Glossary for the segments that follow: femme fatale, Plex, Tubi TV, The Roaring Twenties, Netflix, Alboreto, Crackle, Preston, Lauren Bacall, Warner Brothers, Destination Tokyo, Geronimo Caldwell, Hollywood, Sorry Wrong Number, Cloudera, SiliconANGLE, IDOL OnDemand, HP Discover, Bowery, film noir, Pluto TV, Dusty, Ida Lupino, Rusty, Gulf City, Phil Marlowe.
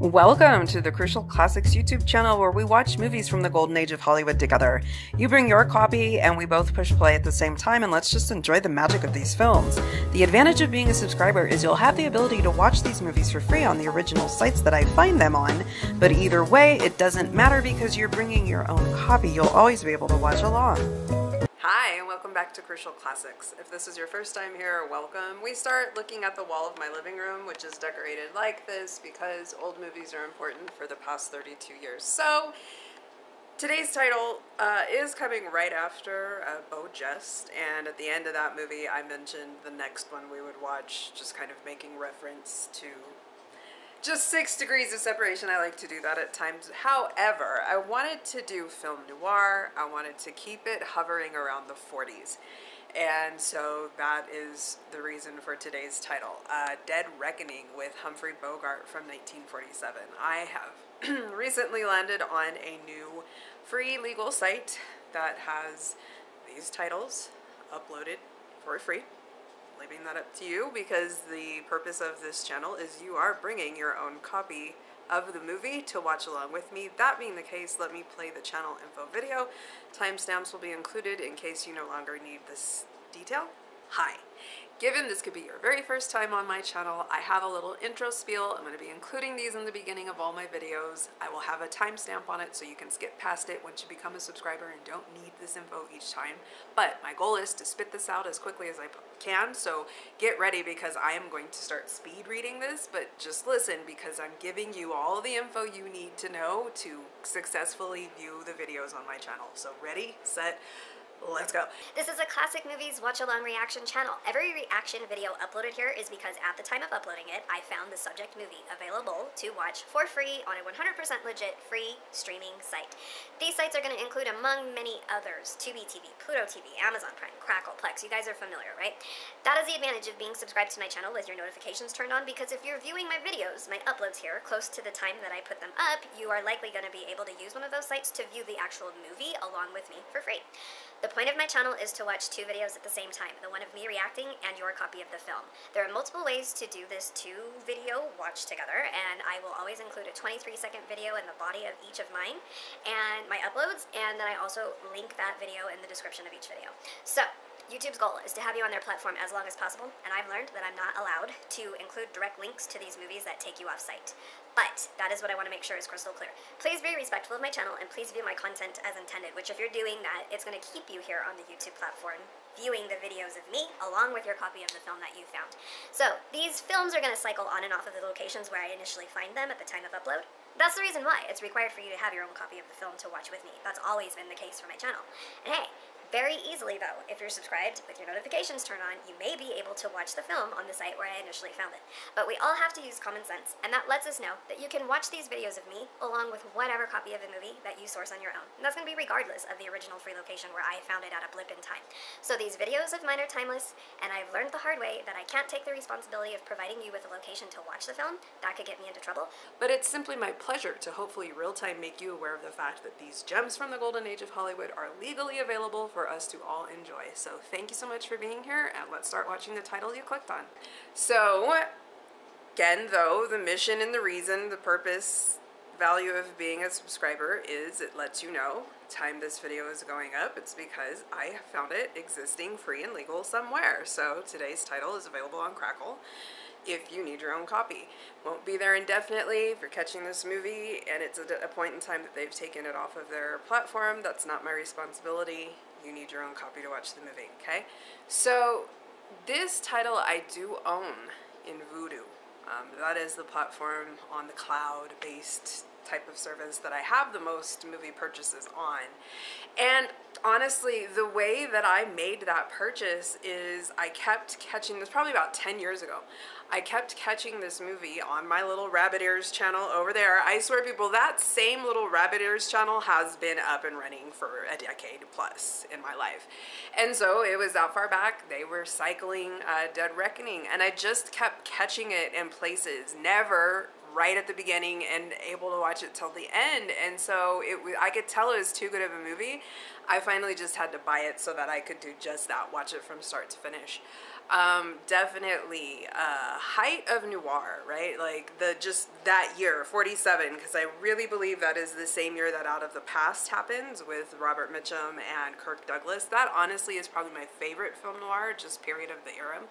Welcome to the Crucial Classics YouTube channel, where we watch movies from the golden age of Hollywood together. You bring your copy and we both push play at the same time, and let's just enjoy the magic of these films. The advantage of being a subscriber is you'll have the ability to watch these movies for free on the original sites that I find them on, but either way it doesn't matter because you're bringing your own copy. You'll always be able to watch along. Hi, and welcome back to Crucial Classics. If this is your first time here, welcome. We start looking at the wall of my living room, which is decorated like this because old movies are important for the past 32 years. So today's title is coming right after Beau Jest, and at the end of that movie I mentioned the next one we would watch, just kind of making reference to just 6 degrees of separation. I like to do that at times. However, I wanted to do film noir. I wanted to keep it hovering around the 40s. And so that is the reason for today's title, Dead Reckoning with Humphrey Bogart from 1947. I have recently landed on a new free legal site that has these titles uploaded for free. Leaving that up to you, because the purpose of this channel is you are bringing your own copy of the movie to watch along with me. That being the case, let me play the channel info video. Timestamps will be included in case you no longer need this detail. Hi. Given this could be your very first time on my channel, I have a little intro spiel. I'm going to be including these in the beginning of all my videos. I will have a timestamp on it so you can skip past it once you become a subscriber and don't need this info each time. But my goal is to spit this out as quickly as I can, so get ready because I am going to start speed reading this, but just listen because I'm giving you all the info you need to know to successfully view the videos on my channel. So ready, set, let's go. This is a Classic Movies Watch Along Reaction channel. Every reaction video uploaded here is because at the time of uploading it, I found the subject movie available to watch for free on a 100% legit free streaming site. These sites are going to include, among many others, Tubi TV, Pluto TV, Amazon Prime, Crackle, Plex. You guys are familiar, right? That is the advantage of being subscribed to my channel with your notifications turned on, because if you're viewing my videos, my uploads here, close to the time that I put them up, you are likely going to be able to use one of those sites to view the actual movie along with me for free. The point of my channel is to watch two videos at the same time, the one of me reacting and your copy of the film. There are multiple ways to do this two-video watch together, and I will always include a 23-second video in the body of each of mine and my uploads, and then I also link that video in the description of each video. So, YouTube's goal is to have you on their platform as long as possible, and I've learned that I'm not allowed to include direct links to these movies that take you off site. But that is what I want to make sure is crystal clear. Please be respectful of my channel and please view my content as intended, which if you're doing that, it's going to keep you here on the YouTube platform, viewing the videos of me along with your copy of the film that you found. So these films are going to cycle on and off of the locations where I initially find them at the time of upload. That's the reason why it's required for you to have your own copy of the film to watch with me. That's always been the case for my channel. And hey, very easily though, if you're subscribed with your notifications turned on, you may be able to watch the film on the site where I initially found it. But we all have to use common sense, and that lets us know that you can watch these videos of me along with whatever copy of the movie that you source on your own. And that's going to be regardless of the original free location where I found it at a blip in time. So these videos of mine are timeless, and I've learned the hard way that I can't take the responsibility of providing you with a location to watch the film. That could get me into trouble. But it's simply my pleasure to hopefully real-time make you aware of the fact that these gems from the golden age of Hollywood are legally available for us to all enjoy. So thank you so much for being here, and let's start watching the title you clicked on. So again though, the mission and the reason, the purpose, value of being a subscriber is it lets you know time this video is going up. It's because I found it existing free and legal somewhere. So today's title is available on Crackle if you need your own copy. Won't be there indefinitely. If you're catching this movie and it's at a point in time that they've taken it off of their platform, that's not my responsibility. You need your own copy to watch the movie, okay? So this title I do own in Vudu. That is the platform on the cloud-based type of service that I have the most movie purchases on. And honestly, the way that I made that purchase is I kept catching this, probably about 10 years ago. I kept catching this movie on my little rabbit ears channel over there. I swear people, that same little rabbit ears channel has been up and running for a decade plus in my life. And so it was that far back. They were cycling Dead Reckoning, and I just kept catching it in places, never right at the beginning and able to watch it till the end. And so I could tell it was too good of a movie. I finally just had to buy it so that I could do just that, watch it from start to finish. Definitely height of noir, right? Like just that year, 47, because I really believe that is the same year that Out of the Past happens with Robert Mitchum and Kirk Douglas. That honestly is probably my favorite film noir, just period of the era.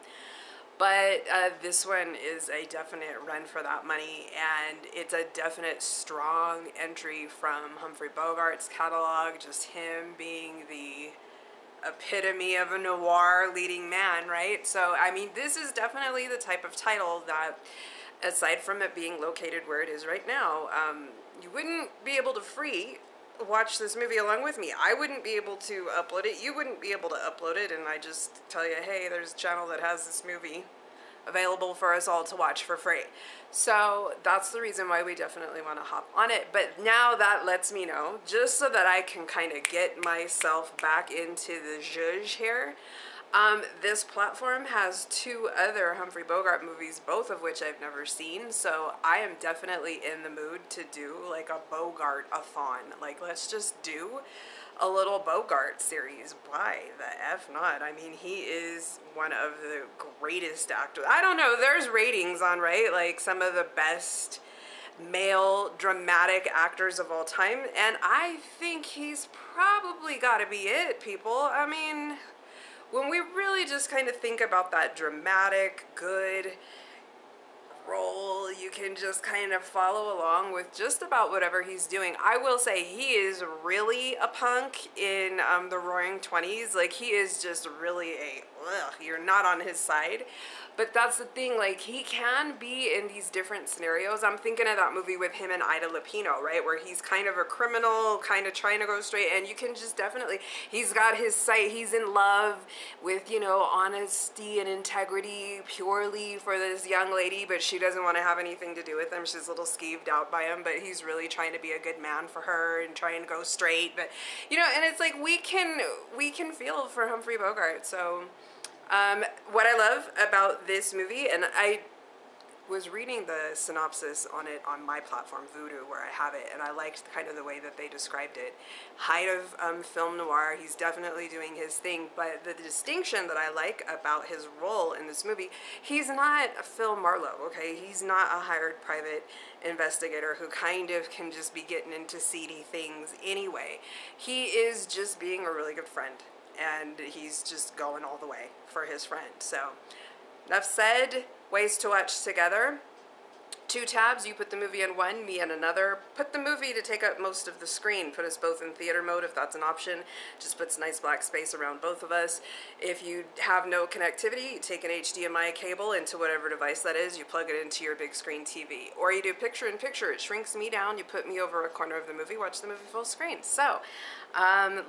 But this one is a definite run for that money, and it's a definite strong entry from Humphrey Bogart's catalog, just him being the epitome of a noir leading man, right? So, I mean, this is definitely the type of title that, aside from it being located where it is right now, you wouldn't be able to free watch this movie along with me. I wouldn't be able to upload it. You wouldn't be able to upload it, and I just tell you, hey, there's a channel that has this movie available for us all to watch for free. So that's the reason why we definitely want to hop on it. But now that lets me know, just so that I can kind of get myself back into the zhuzh here, this platform has two other Humphrey Bogart movies, both of which I've never seen, so I am definitely in the mood to do like a Bogart-a-thon. Like, let's just do a little Bogart series. Why the F not? I mean, he is one of the greatest actors. I don't know, there's ratings on, right? Like, some of the best male dramatic actors of all time, and I think he's probably got to be it, people. I mean, when we really just kind of think about that dramatic, good role, you can just kind of follow along with just about whatever he's doing. I will say he is really a punk in The Roaring Twenties. Like, he is just really a, ugh, you're not on his side. But that's the thing, like, he can be in these different scenarios. I'm thinking of that movie with him and Ida Lupino, right? Where he's kind of a criminal, kind of trying to go straight, and you can just definitely, he's got his sight, he's in love with, you know, honesty and integrity purely for this young lady, but she doesn't want to have anything to do with him. She's a little skeeved out by him, but he's really trying to be a good man for her and trying to go straight. But, you know, and it's like, we can feel for Humphrey Bogart, so... what I love about this movie, and I was reading the synopsis on it on my platform, Vudu, where I have it, and I liked kind of the way that they described it. Height of film noir, he's definitely doing his thing, but the distinction that I like about his role in this movie, he's not a Phil Marlowe, okay? He's not a hired private investigator who kind of can just be getting into seedy things anyway. He is just being a really good friend, and he's just going all the way for his friend. So, enough said. Ways to watch together. Two tabs, you put the movie in one, me in another. Put the movie to take up most of the screen. Put us both in theater mode if that's an option. Just puts nice black space around both of us. If you have no connectivity, you take an HDMI cable into whatever device that is, you plug it into your big screen TV. Or you do picture in picture. It shrinks me down, you put me over a corner of the movie, watch the movie full screen. So,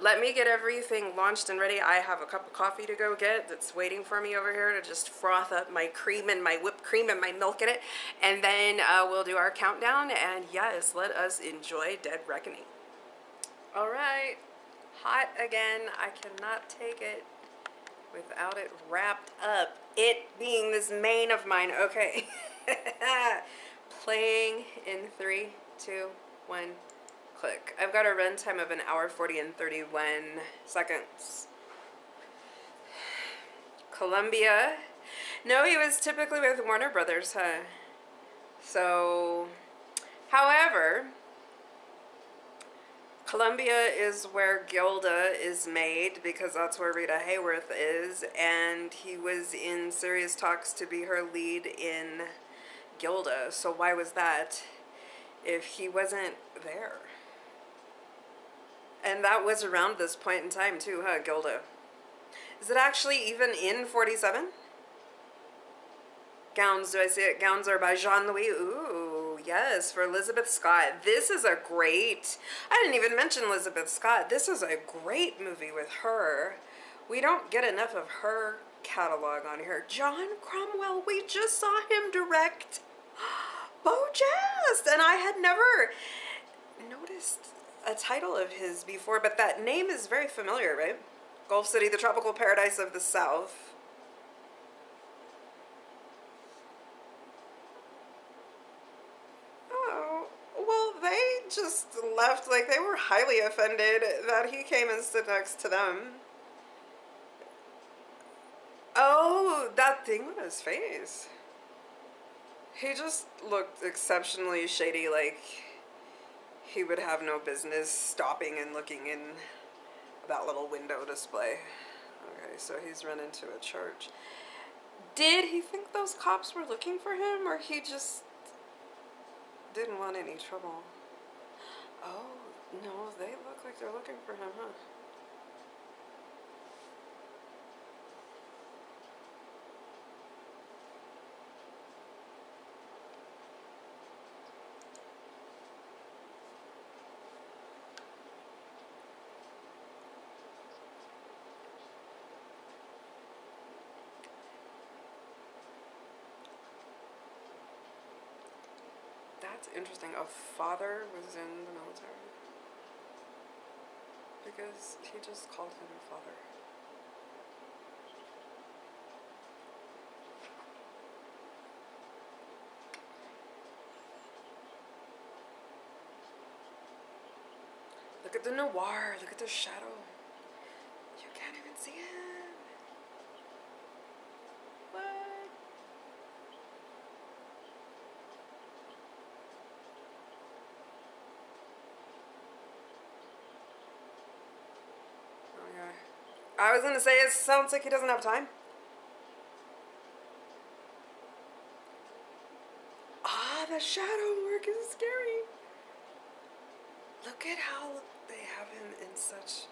let me get everything launched and ready. I have a cup of coffee to go get that's waiting for me over here to just froth up my cream and my whipped cream and my milk in it. And then we'll do our countdown, and yes, let us enjoy Dead Reckoning. All right, hot again. I cannot take it without it wrapped up. It being this mane of mine. Okay. Playing in 3, 2, 1, click. I've got a run time of 1 hour 40 and 31 seconds. Columbia. No, he was typically with Warner Brothers, huh? So, however, Columbia is where Gilda is made, because that's where Rita Hayworth is, and he was in serious talks to be her lead in Gilda. So why was that if he wasn't there? And that was around this point in time too, huh, Gilda? Is it actually even in 47? Gowns, do I see it? Gowns are by Jean-Louis. Ooh, yes, for Lizabeth Scott. This is a great, I didn't even mention Lizabeth Scott. This is a great movie with her. We don't get enough of her catalog on here. John Cromwell, we just saw him direct Beau Jest, and I had never noticed a title of his before, but that name is very familiar, right? Gulf City, the tropical paradise of the South. Just left, like they were highly offended that he came and stood next to them. Oh, that thing with his face. He just looked exceptionally shady, like he would have no business stopping and looking in that little window display. Okay, so he's run into a church. Did he think those cops were looking for him, or he just didn't want any trouble? Oh, no, they look like they're looking for him, huh? That's interesting. A father was in the military. Because he just called him a father. Look at the noir. Look at the shadow. You can't even see him. What? I was gonna say, it sounds like he doesn't have time. Ah, the shadow work is scary. Look at how they have him in such...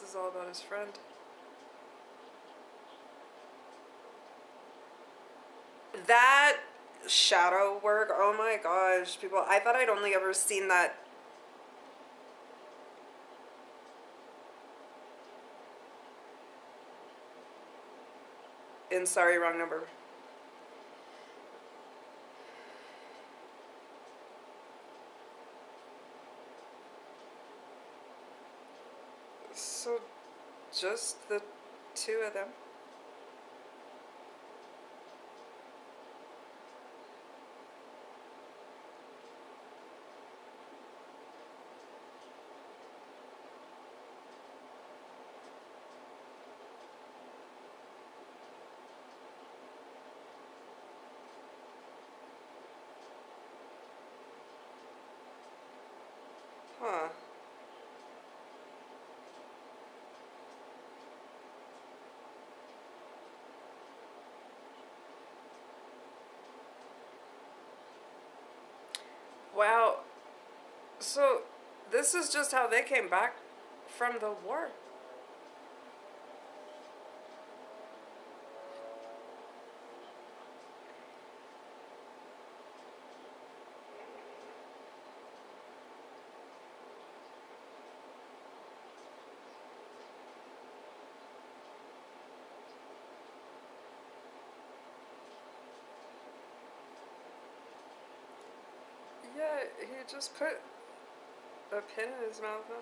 This is all about his friend. That shadow work, oh my gosh, people, I thought I'd only ever seen that. In Sorry, Wrong Number. So, just the two of them. Huh. Wow, so this is just how they came back from the war. Yeah, he just put a pin in his mouth, huh?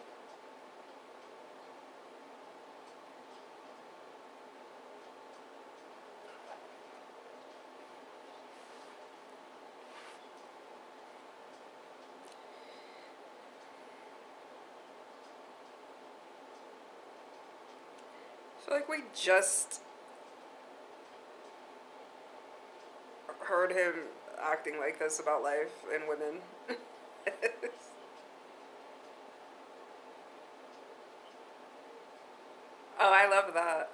I feel like we just heard him acting like this about life and women. Oh, I love that.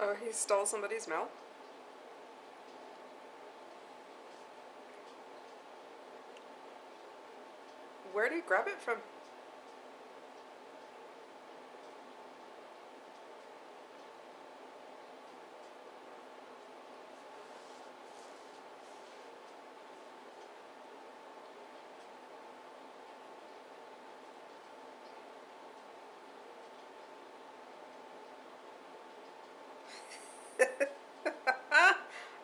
Oh, he stole somebody's mail? Where did he grab it from?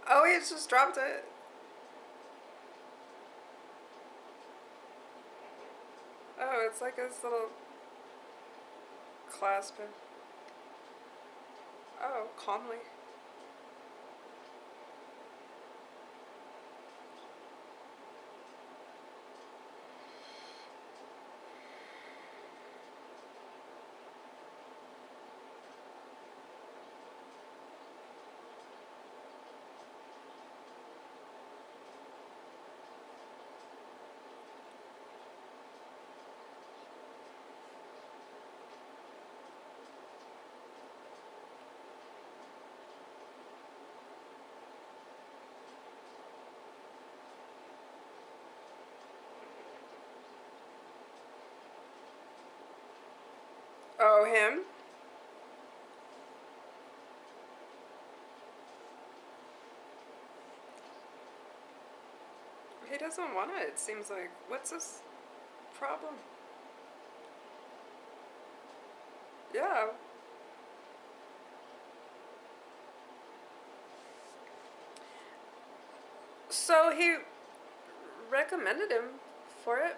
Oh, he's Netflix just dropped it. Oh, it's like this little clasp. Oh, calmly. Oh, him? He doesn't want it, it seems like. What's his problem? Yeah. So he recommended him for it?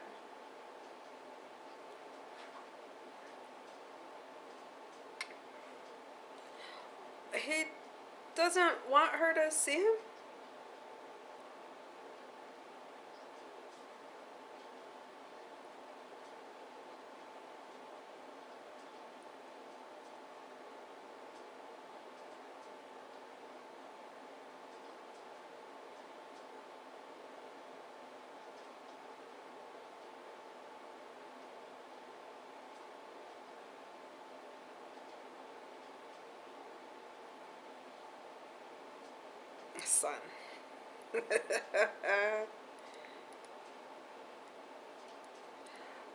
He doesn't want her to see him? Son.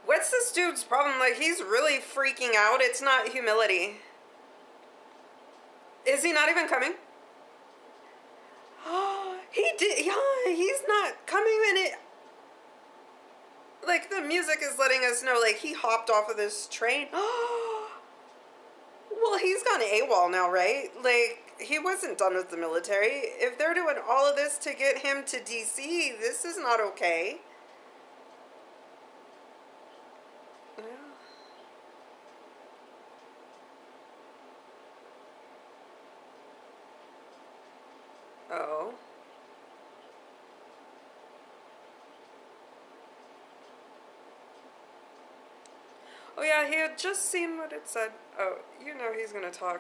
What's this dude's problem? Like, he's really freaking out. It's not humility. Is he not even coming? Oh, he did. Yeah, he's not coming. And it, like, the music is letting us know, like, he hopped off of this train. Oh, well, he's gone AWOL now, right? Like, he wasn't done with the military. If they're doing all of this to get him to DC, this is not okay. Yeah. Oh. Oh yeah, he had just seen what it said. Oh, you know he's gonna talk.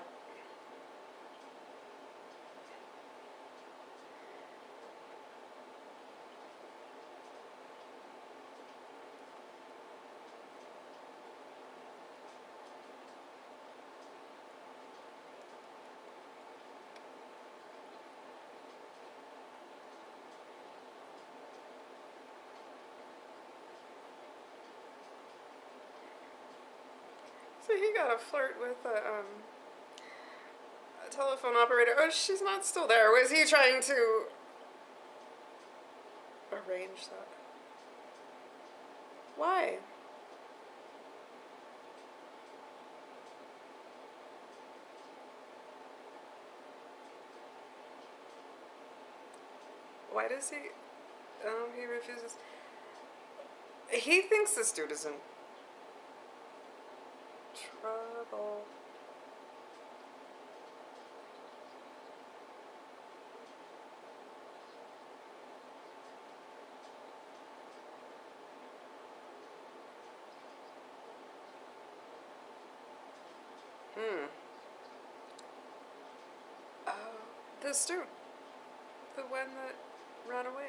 So he got a flirt with a telephone operator. Oh, she's not still there. Was he trying to arrange that? Why? Why does he? Oh, he refuses. He thinks this dude is in trouble. Oh, this dude, the one that ran away,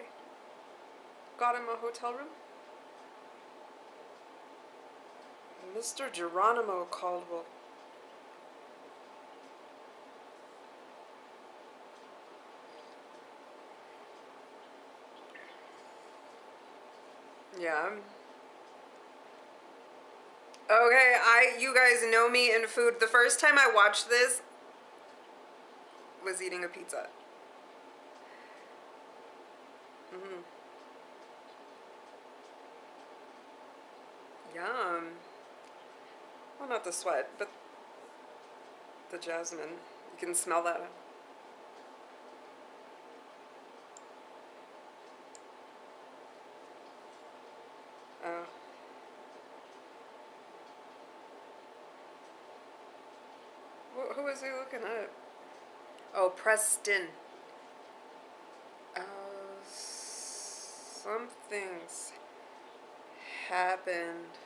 got him a hotel room. Mr. Geronimo Caldwell. Yeah. Okay, you guys know me in food. The first time I watched this was eating a pizza. Mm-hmm. Yum. Well, not the sweat, but the jasmine. You can smell that. Who was I looking at? Oh, Preston. Something's happened.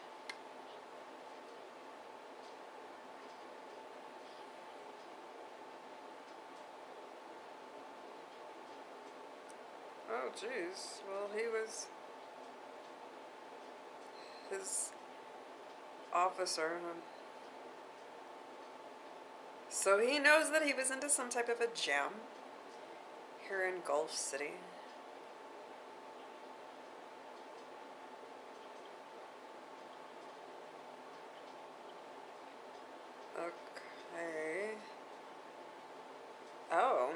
Oh, jeez. Well, he was... his officer. So he knows that he was into some type of a gem here in Gulf City. Okay. Oh.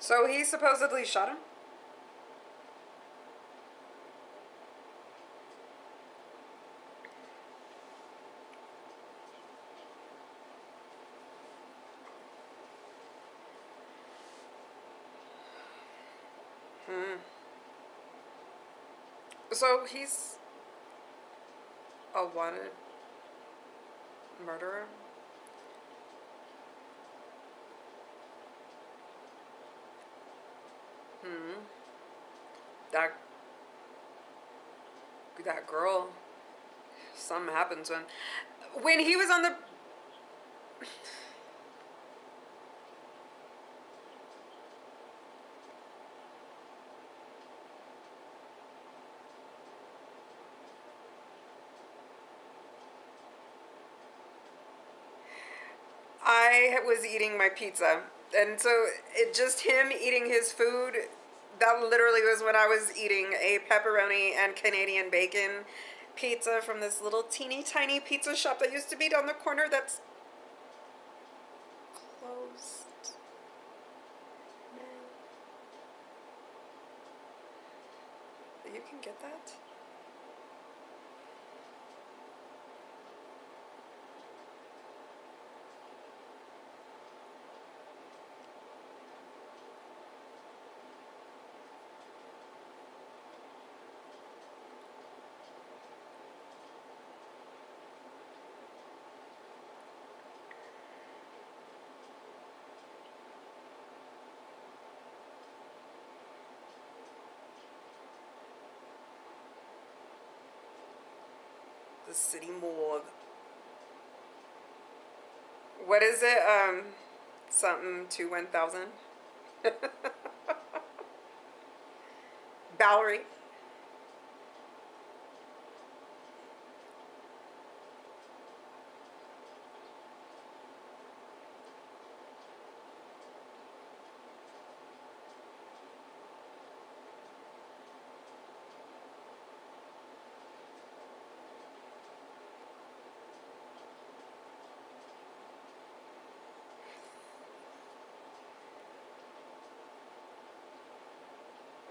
So he supposedly shot him? So he's a wanted murderer? That girl, something happens when he was on the... I was eating my pizza, and so it just him eating his food. That literally was when I was eating a pepperoni and Canadian bacon pizza from this little teeny tiny pizza shop that used to be down the corner that's closed. You can get that? The city morgue. What is it? Something to 1,000. Bowery.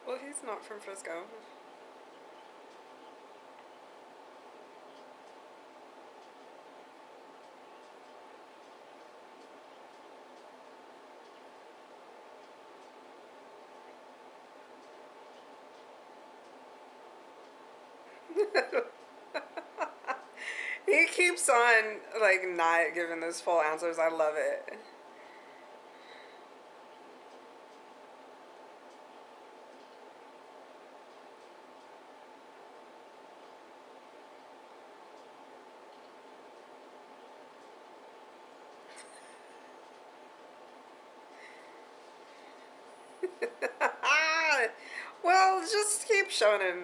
Well, he's not from Frisco. He keeps on, like, not giving those full answers. I love it. Well, just keep showing him.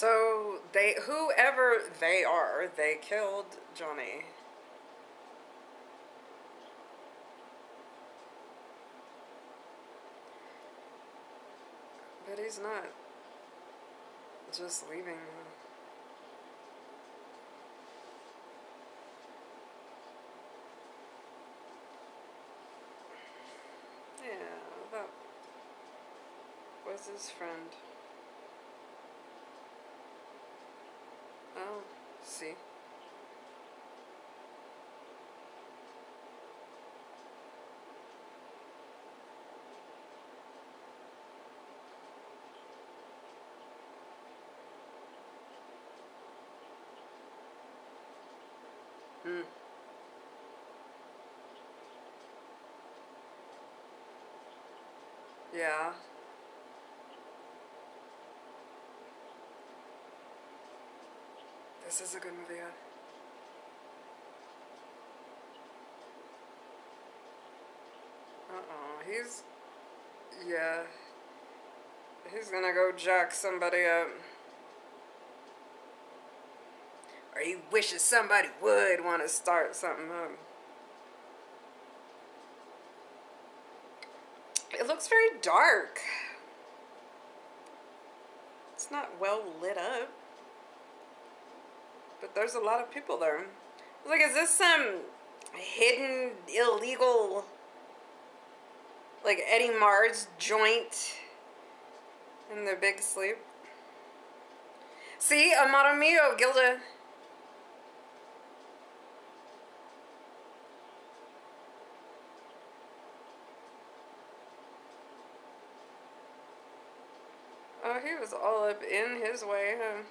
So they, whoever they are, they killed Johnny. But he's not just leaving. Yeah, that was his friend. Oh, see. Yeah. This is a good movie. Huh? Uh-oh, he's... Yeah. He's gonna go jack somebody up. Or he wishes somebody would want to start something up. It looks very dark. It's not well lit up. But there's a lot of people there. Like, is this some hidden, illegal, like Eddie Marr's joint in their big sleep? See, amado mio, Gilda. Oh, he was all up in his way, huh?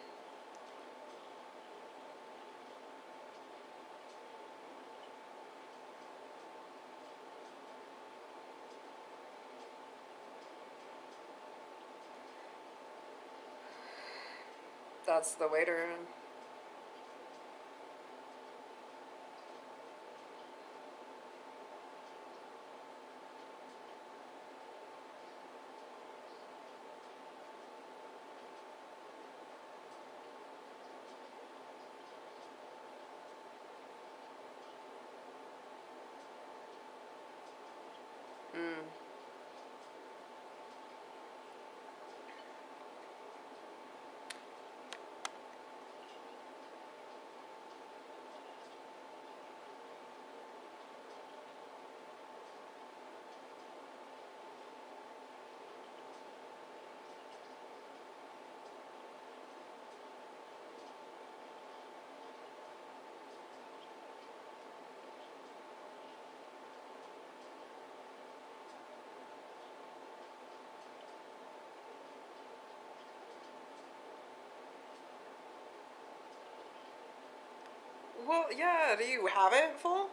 That's the waiter. Well, yeah, do you have it full?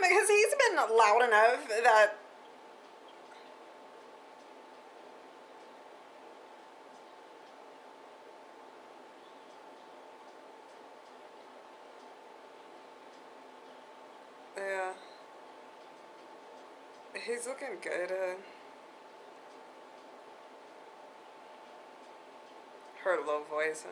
Because he's been loud enough that... Yeah. He's looking good, Her low voice.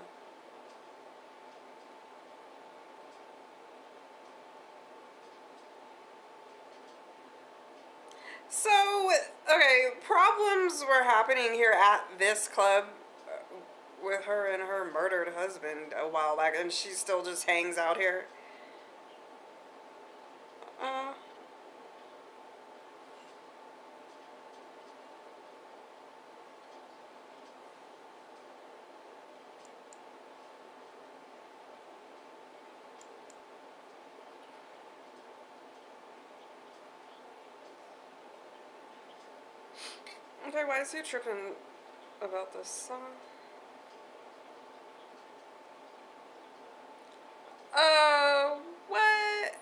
So, okay, problems were happening here at this club with her and her murdered husband a while back, and she still just hangs out here. Okay, why is he tripping about this song? What?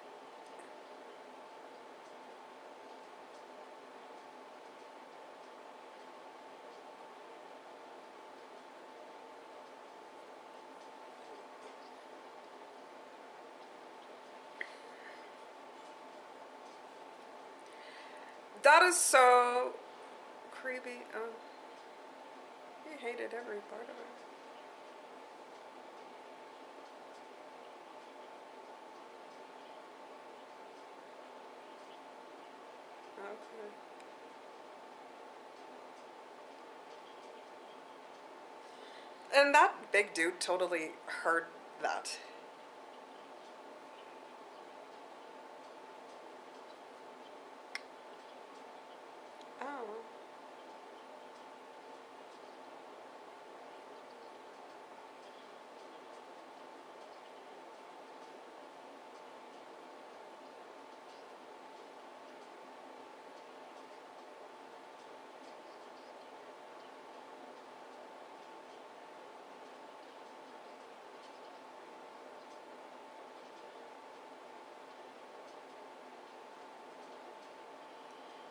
That is so creepy. Oh, he hated every part of it. Okay. And that big dude totally heard that.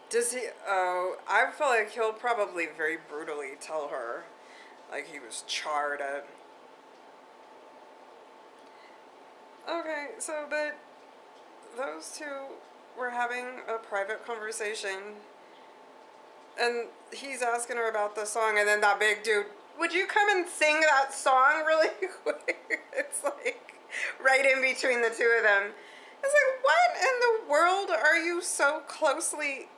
Does he, oh, I feel like he'll probably very brutally tell her, like, he was charred at. Okay, so, but those two were having a private conversation, and he's asking her about the song, and then that big dude, would you come and sing that song really quick? It's like, right in between the two of them. It's like, what in the world are you so closely...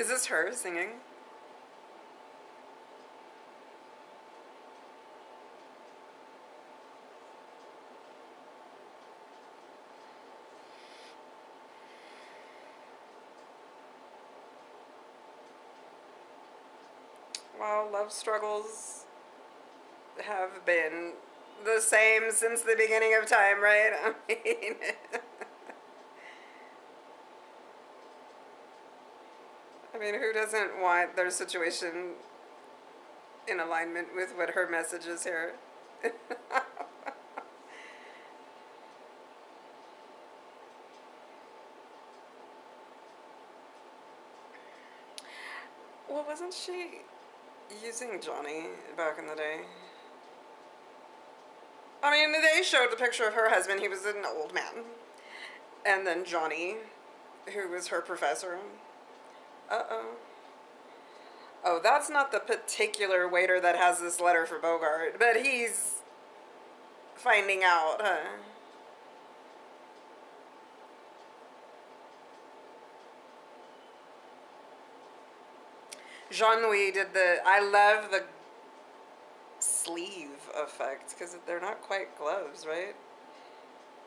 Is this her singing? Wow, love struggles have been the same since the beginning of time, right? I mean... who doesn't want their situation in alignment with what her message is here? Well, wasn't she using Johnny back in the day? I mean, they showed the picture of her husband. He was an old man. And then Johnny, who was her professor. Uh-oh. Oh, that's not the particular waiter that has this letter for Bogart, but he's finding out, huh? Jean-Louis did the... I love the sleeve effect, because they're not quite gloves, right?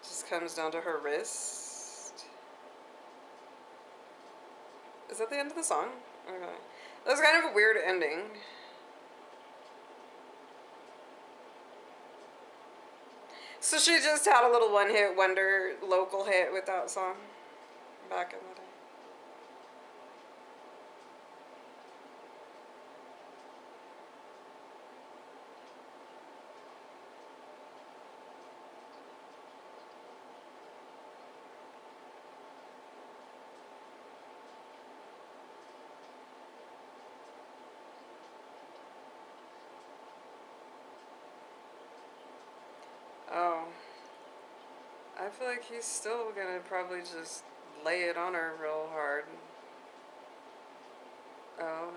Just comes down to her wrists. Is that the end of the song? Okay. That was kind of a weird ending. So she just had a little one-hit wonder, local hit with that song back in the day. I feel like he's still gonna probably just lay it on her real hard. Oh.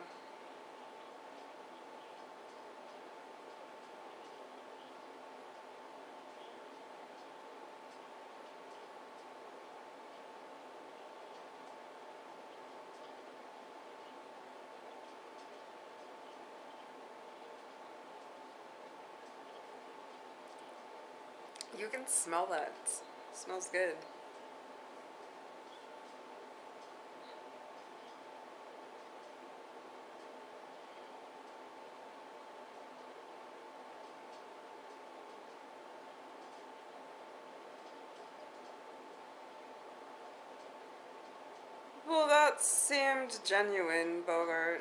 You can smell that. Smells good. Well, that seemed genuine, Bogart.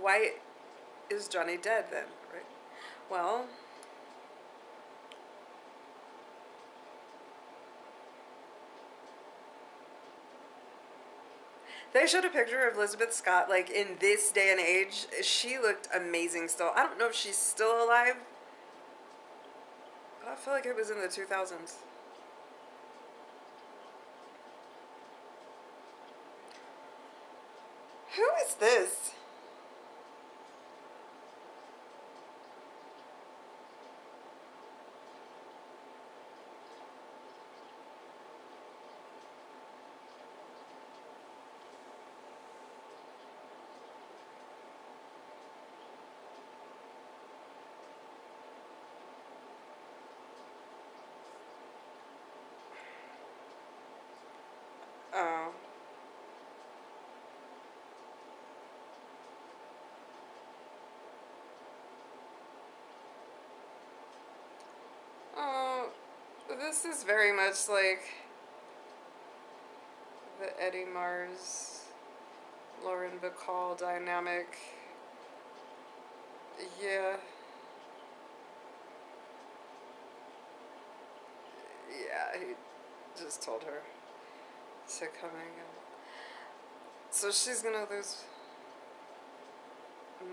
Why is Johnny dead then, right? Well, they showed a picture of Lizabeth Scott, like, in this day and age. She looked amazing still. I don't know if she's still alive, but I feel like it was in the 2000s. Who is this? This is very much like the Eddie Mars, Lauren Bacall dynamic. Yeah. Yeah, he just told her to come again. So she's gonna lose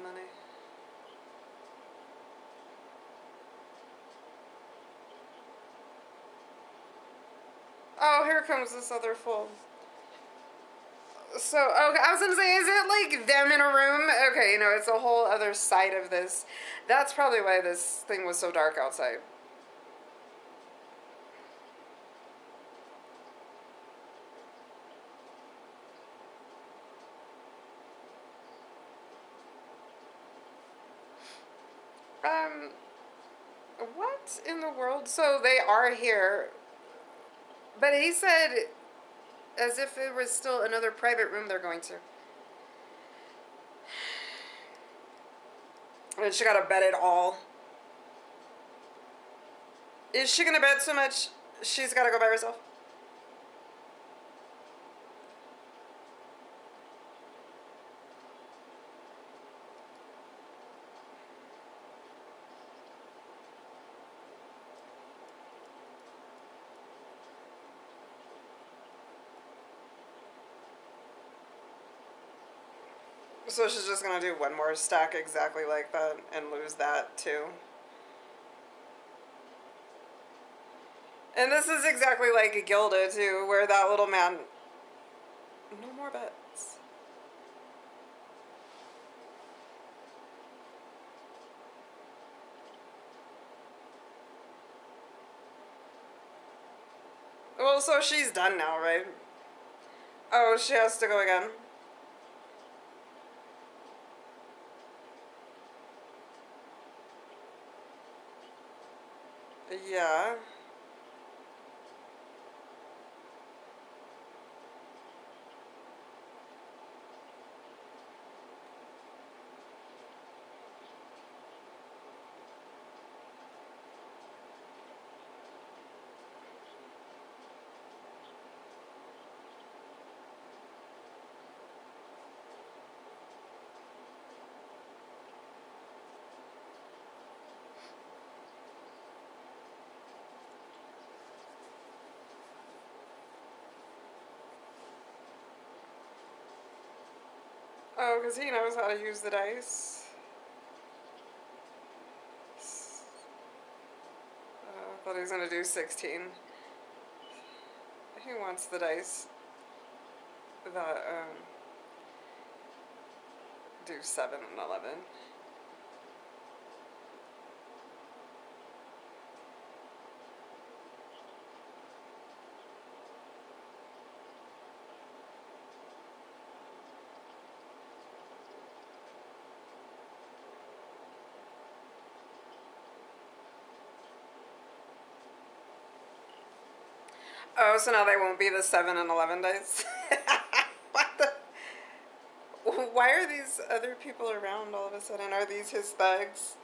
money. Oh, here comes this other fool. So, okay, I was gonna say, is it like them in a room? Okay, you know, it's a whole other side of this. That's probably why this thing was so dark outside. What in the world? So they are here. But he said, as if it was still another private room they're going to. And she gotta bet it all. Is she gonna bet so much she's gotta go by herself? So she's just gonna do one more stack exactly like that and lose that too. And this is exactly like Gilda too, where that little man, no more bets. Well, so she's done now, right? Oh, she has to go again. Yeah. Oh, because he knows how to use the dice. I thought he was going to do 16. He wants the dice that do 7 and 11. Oh, so now they won't be the 7 and 11 dice? What the? Why are these other people around all of a sudden? Are these his thugs?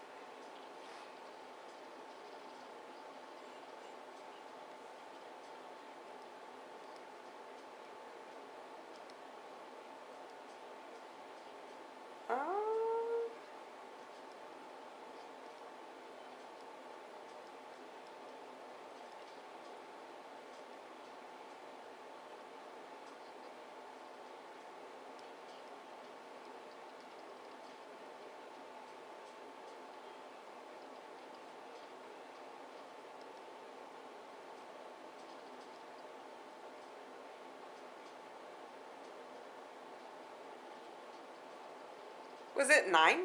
Was it 9? And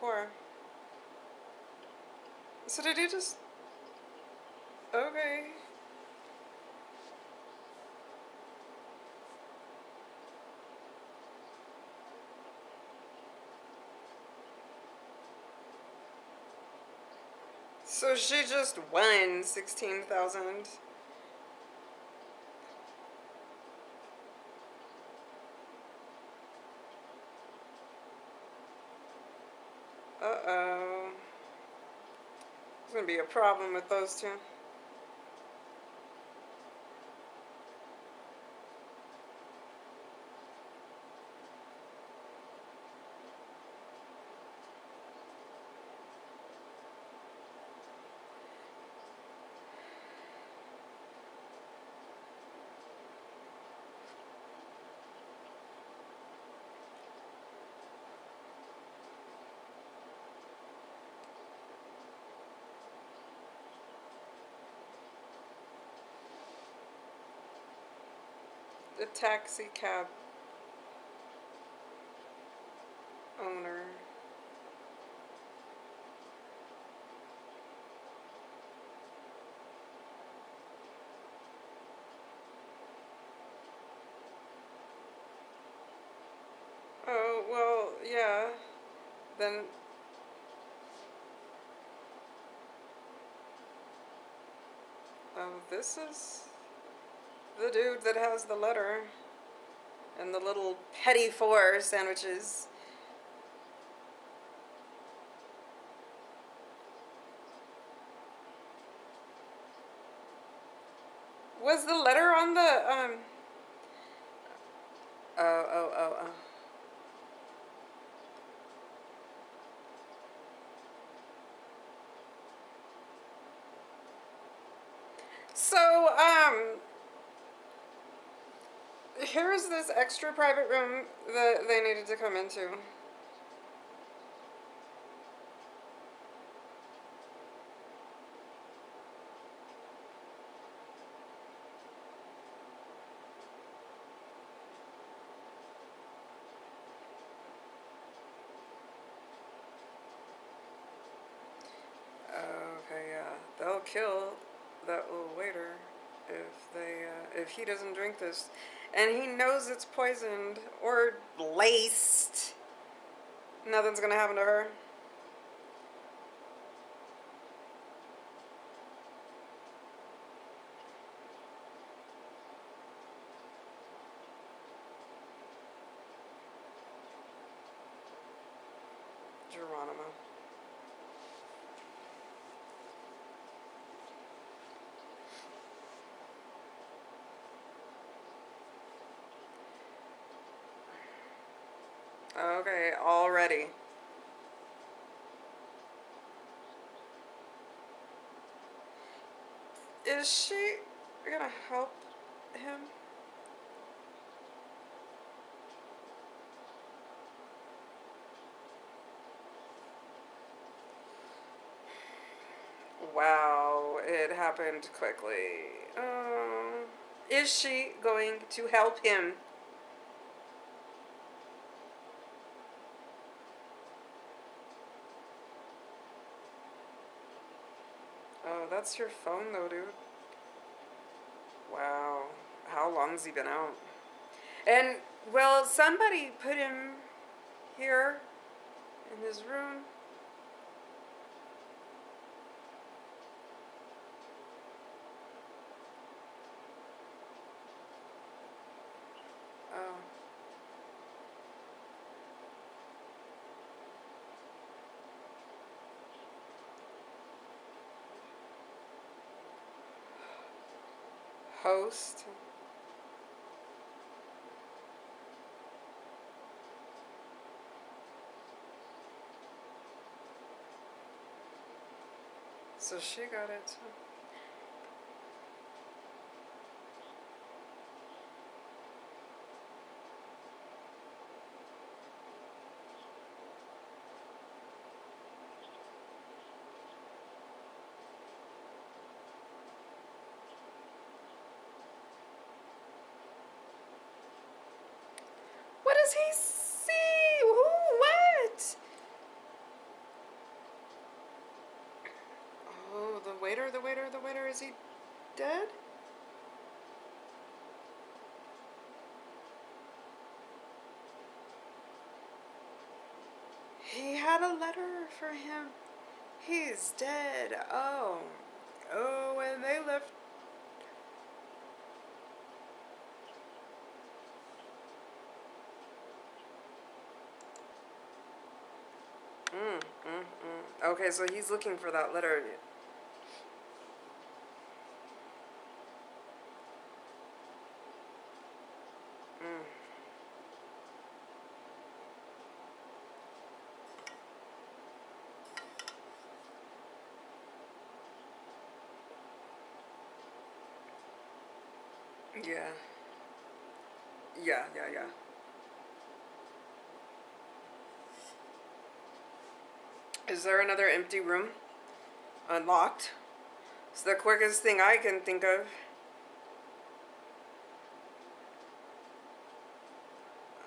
4. So did you just... Okay. So she just won 16,000. Uh-oh. There's gonna be a problem with those two. The taxi cab owner. Oh, well, yeah. Then... Oh, this is... the dude that has the letter and the little petty four sandwiches. Was the letter on the oh. So here's this extra private room that they needed to come into. Okay, yeah. They'll kill that little waiter if he doesn't drink this. And he knows it's poisoned or laced. Nothing's gonna happen to her. Geronimo. Okay, already. Is she gonna help him? Wow, it happened quickly. Is she going to help him? That's your phone though, dude. Wow. How long's he been out? And, well, somebody put him here in his room. Host. So she got it too. Does he see? waiter, the waiter, is he dead? He had a letter for him. He's dead. Oh. Oh, and they left. Okay, so he's looking for that letter. Yeah. Yeah. Is there another empty room? Unlocked. It's the quickest thing I can think of.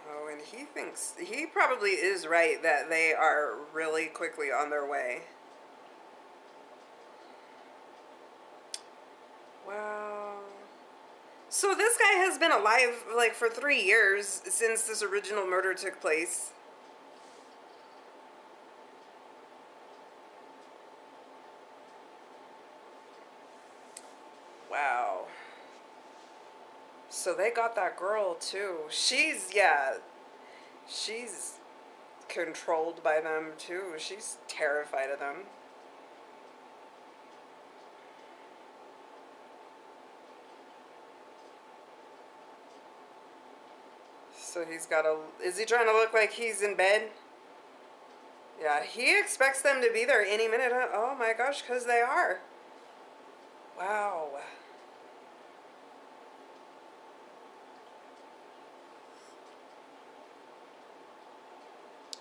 Oh, and he thinks, he probably is right that they are really quickly on their way. Wow. So this guy has been alive like for 3 years since this original murder took place. So they got that girl too. She's, yeah, she's controlled by them too. She's terrified of them. So he's got a, is he trying to look like he's in bed? Yeah, he expects them to be there any minute. Huh? Oh my gosh, because they are. Wow.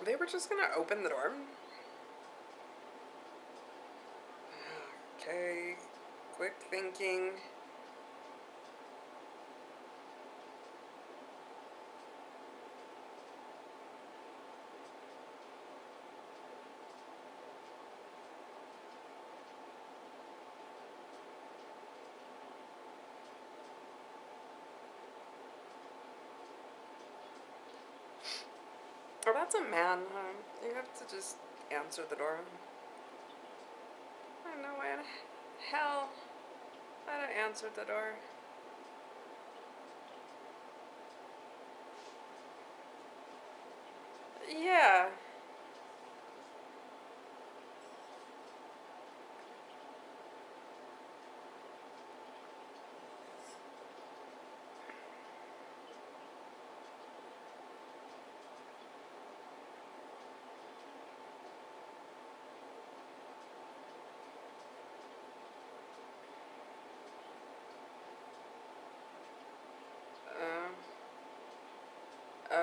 They were just gonna open the door. Okay, quick thinking. That's a man, huh? You have to just answer the door. I don't know why in hell I don't answer the door. Yeah.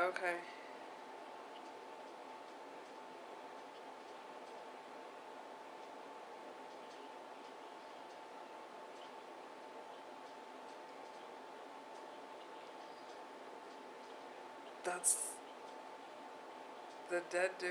Okay. That's the dead dude.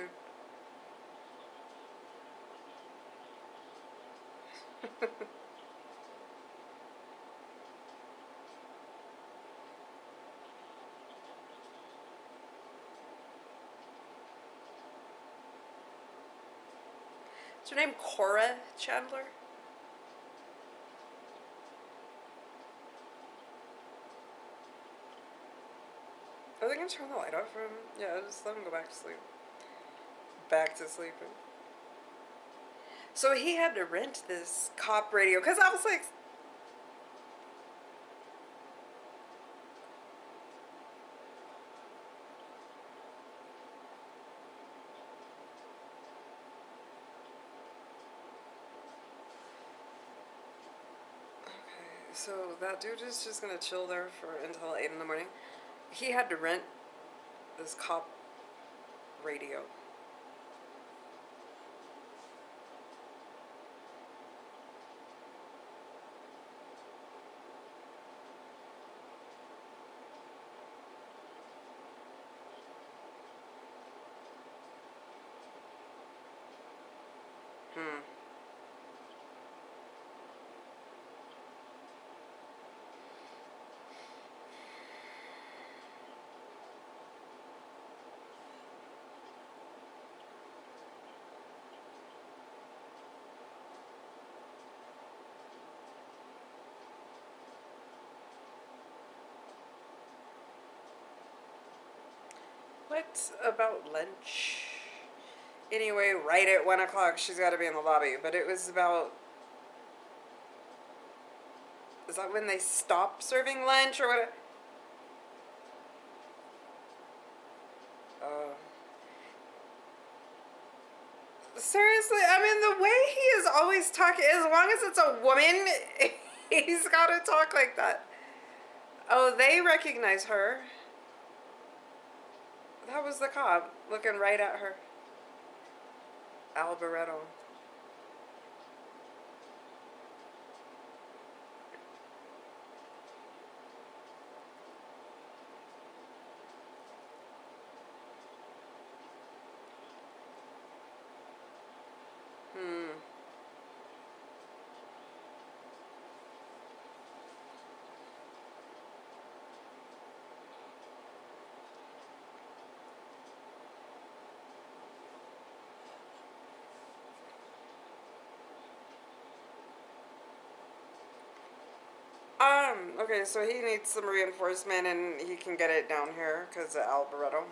Is her name Cora Chandler? I think I turned the light off for him. Yeah, just let him go back to sleep. Back to sleep. So he had to rent this cop radio, because I was like... So that dude is just gonna chill there for until 8 in the morning. He had to rent this cop radio. What about lunch? Anyway, right at 1 o'clock, she's got to be in the lobby. But it was about... Is that when they stop serving lunch or what? Seriously, I mean, the way he is always talking, as long as it's a woman, he's got to talk like that. Oh, they recognize her. That was the cop looking right at her. Alboreto. Okay, so he needs some reinforcement and he can get it down here because of Alboreto.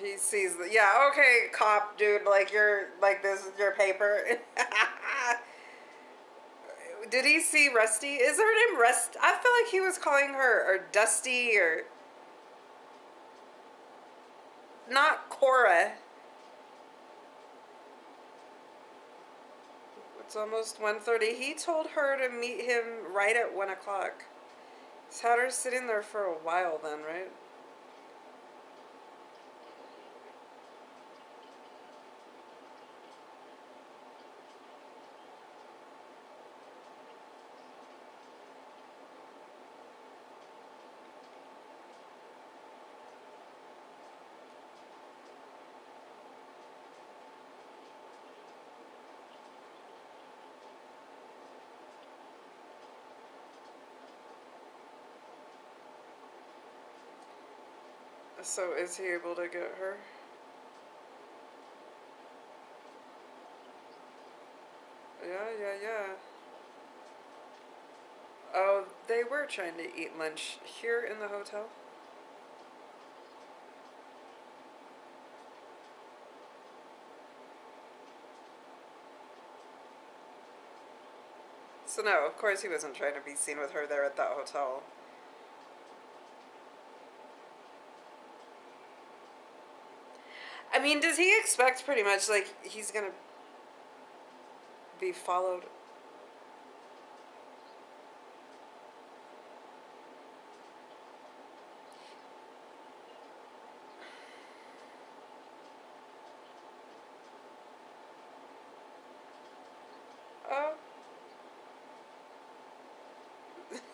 He sees the, yeah, okay, cop, dude, like you're, like this is your paper. Did he see Rusty? Is her name Rusty? I feel like he was calling her, or Dusty, or, not Cora. It's almost 1:30. He told her to meet him right at 1 o'clock. He's had her sitting there for a while then, right? So is he able to get her? Yeah. Oh, they were trying to eat lunch here in the hotel. So no, of course he wasn't trying to be seen with her there at that hotel. I mean, does he expect pretty much, like, he's gonna be followed? Oh.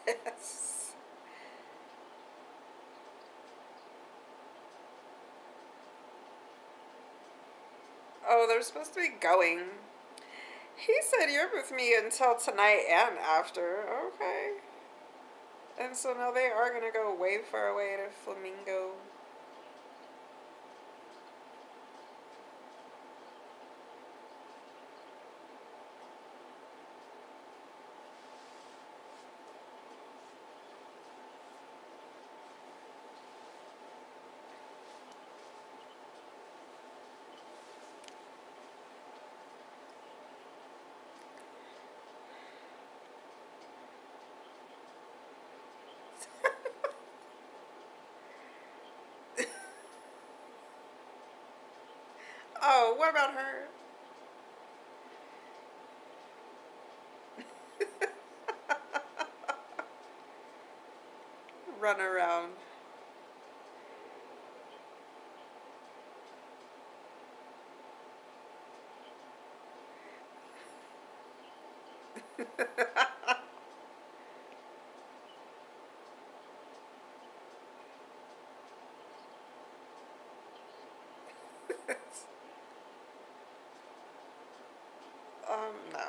Yes. Oh, they're supposed to be going. He said, you're with me until tonight and after. Okay. And so now they are going to go way far away to Flamingo. Oh, what about her? Run around. No.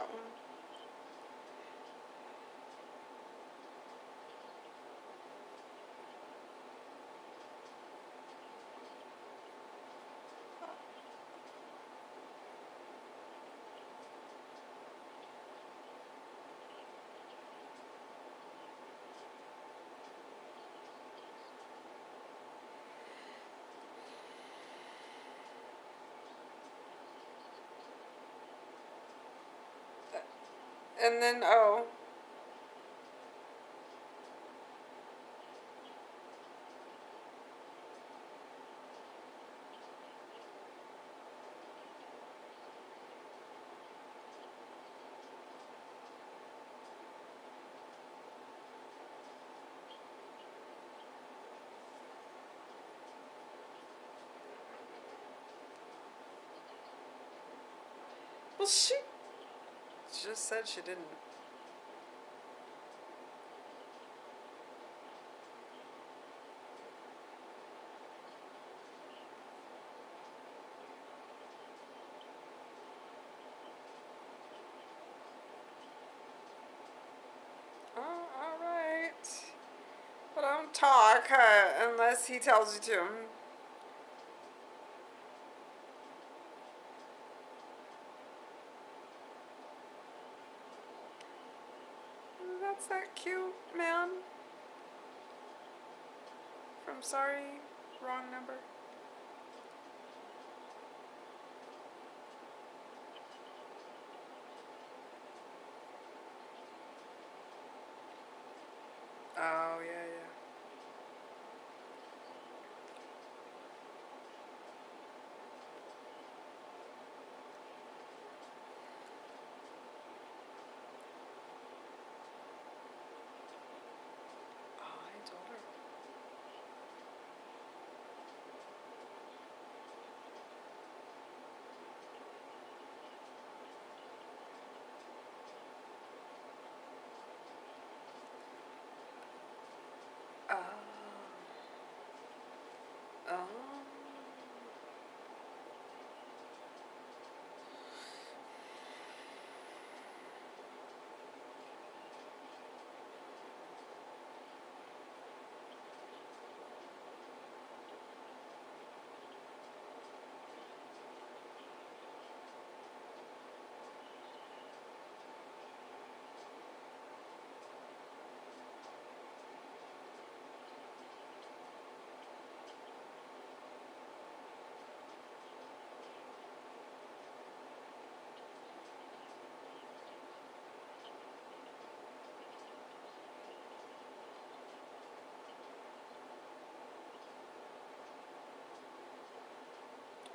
and then O. Well, she just said she didn't. Oh, all right. But don't talk unless he tells you to. Is that cute man from Sorry, Wrong Number? Oh, yeah, yeah.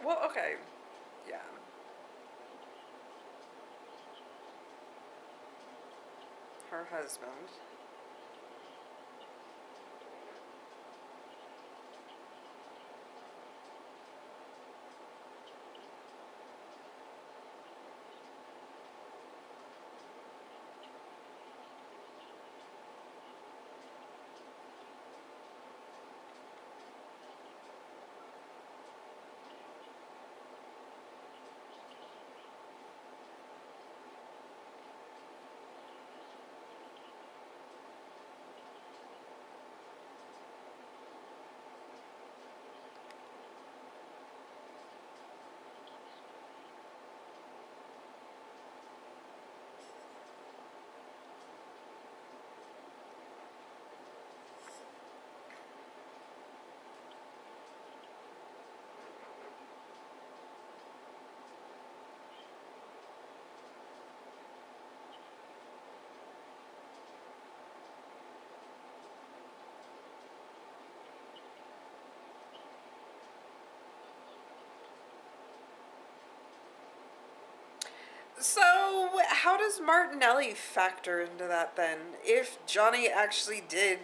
Well, okay, yeah. Her husband. So, how does Martinelli factor into that then? If Johnny actually did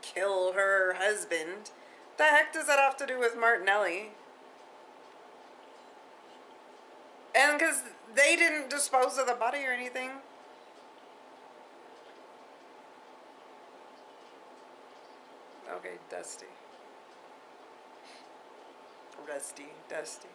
kill her husband, the heck does that have to do with Martinelli? And because they didn't dispose of the body or anything. Okay, Dusty. Rusty, Dusty.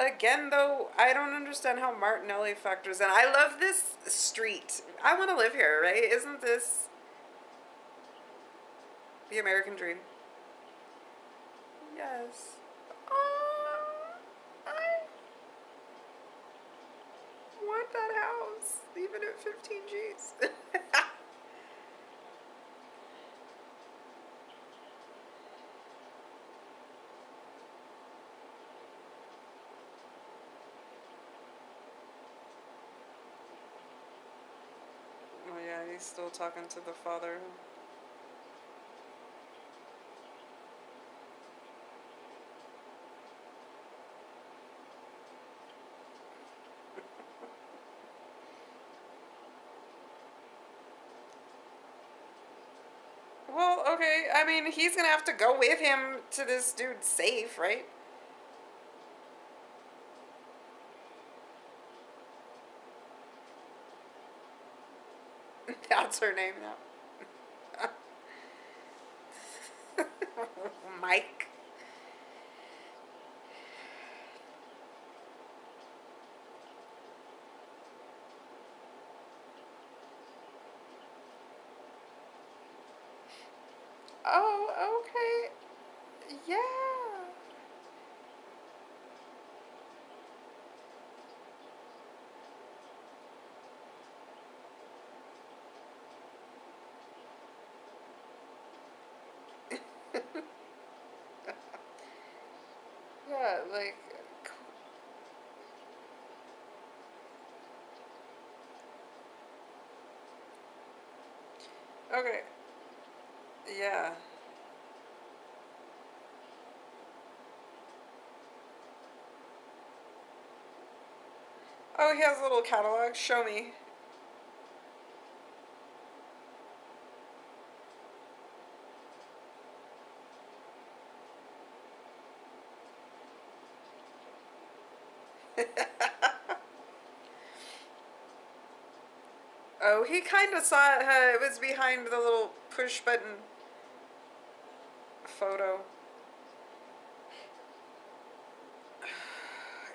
Again, though, I don't understand how Martinelli factors in. I love this street. I want to live here, right? Isn't this the American dream? Yes. I want that house, even at 15 G's. He's still talking to the father. Well, okay, I mean, he's gonna have to go with him to this dude's safe, right? That's her name now. Mike. Oh, okay. Yeah. Like, okay, yeah. Oh, he has a little catalog. Show me. Oh, he kind of saw it, huh? It was behind the little push button photo.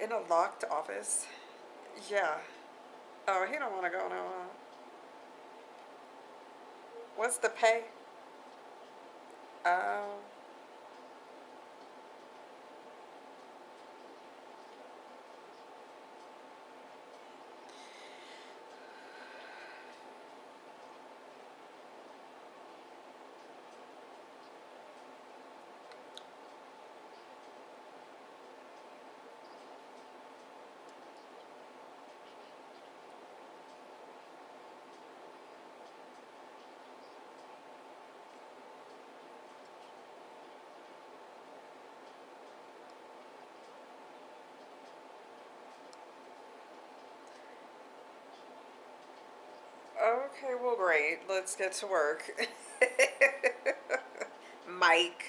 In a locked office. Yeah. Oh, he don't want to go now. Huh? What's the pay? Oh. Okay, well, great. Let's get to work. Mike.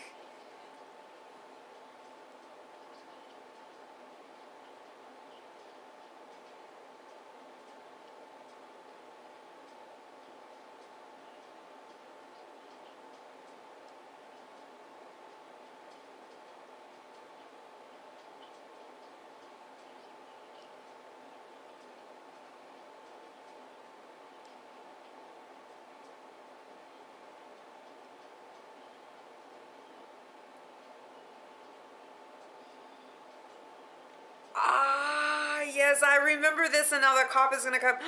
Yes, I remember this, and now the cop is going to come. When did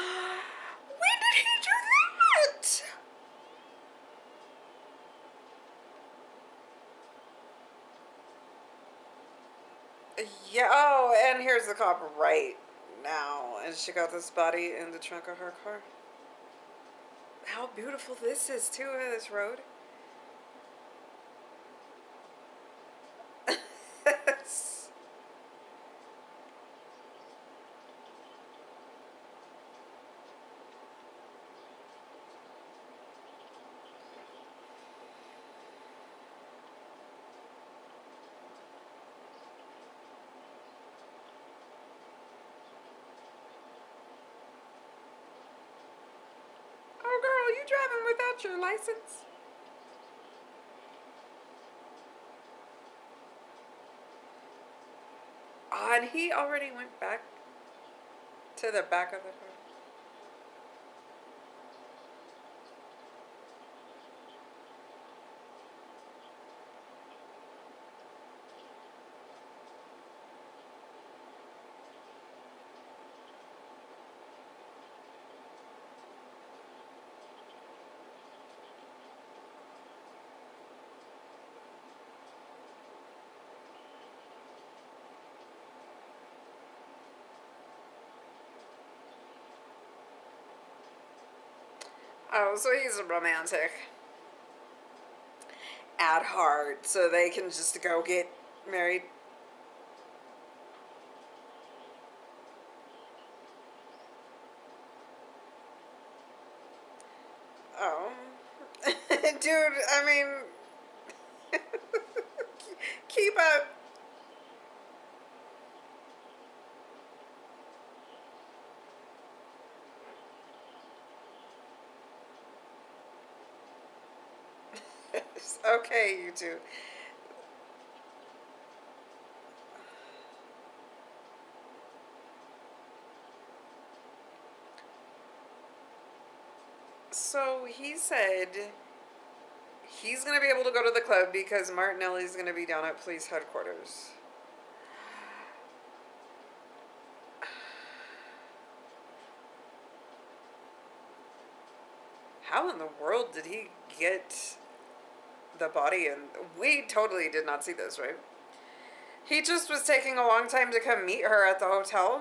he do that? Yeah, oh, and here's the cop right now. And she got this body in the trunk of her car. How beautiful this is, too, this road. Driving without your license. Oh, and he already went back to the back of the car. Oh, so he's a romantic at heart, so they can just go get married. Oh. Dude, I mean, keep up. Okay, you two. So he said he's going to be able to go to the club because Martinelli's going to be down at police headquarters. How in the world did he get the body? And we totally did not see this, right? He just was taking a long time to come meet her at the hotel.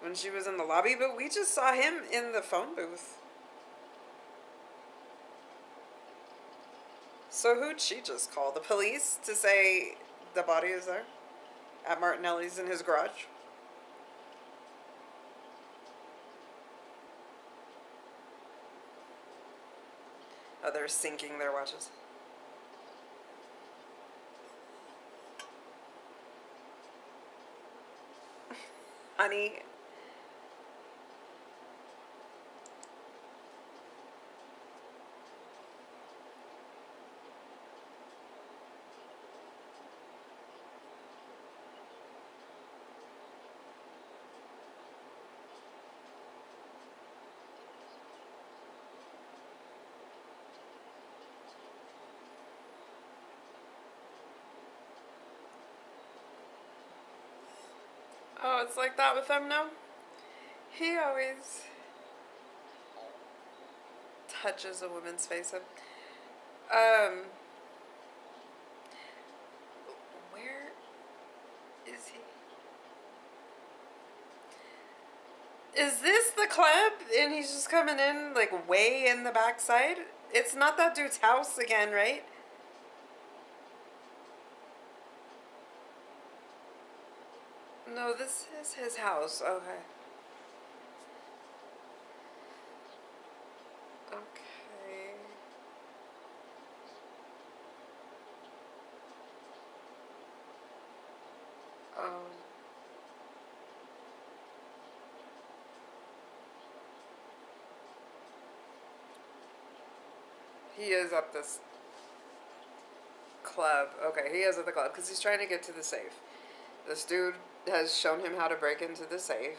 When she was in the lobby, but we just saw him in the phone booth. So who'd she just call? The police to say the body is there? At Martinelli's in his garage? Oh, they're sinking their watches. Honey. Oh, it's like that with him now? He always touches a woman's face up. Where is he? Is this the club? And he's just coming in like way in the backside? It's not that dude's house again, right? No, this is his house. Okay. Okay. He is at this club. Okay, he is at the club because he's trying to get to the safe. This dude has shown him how to break into the safe.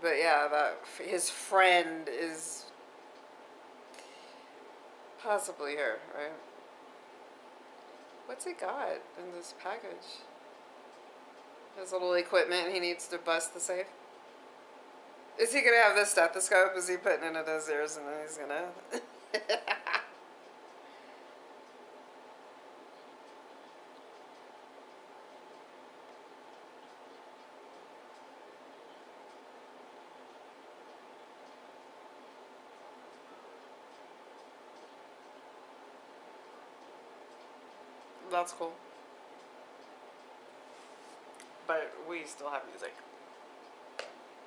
But yeah, that his friend is possibly here, right? What's he got in this package? His little equipment he needs to bust the safe? Is he gonna have this stethoscope? Is he putting it in his ears and then he's gonna... That's cool. But we still have music.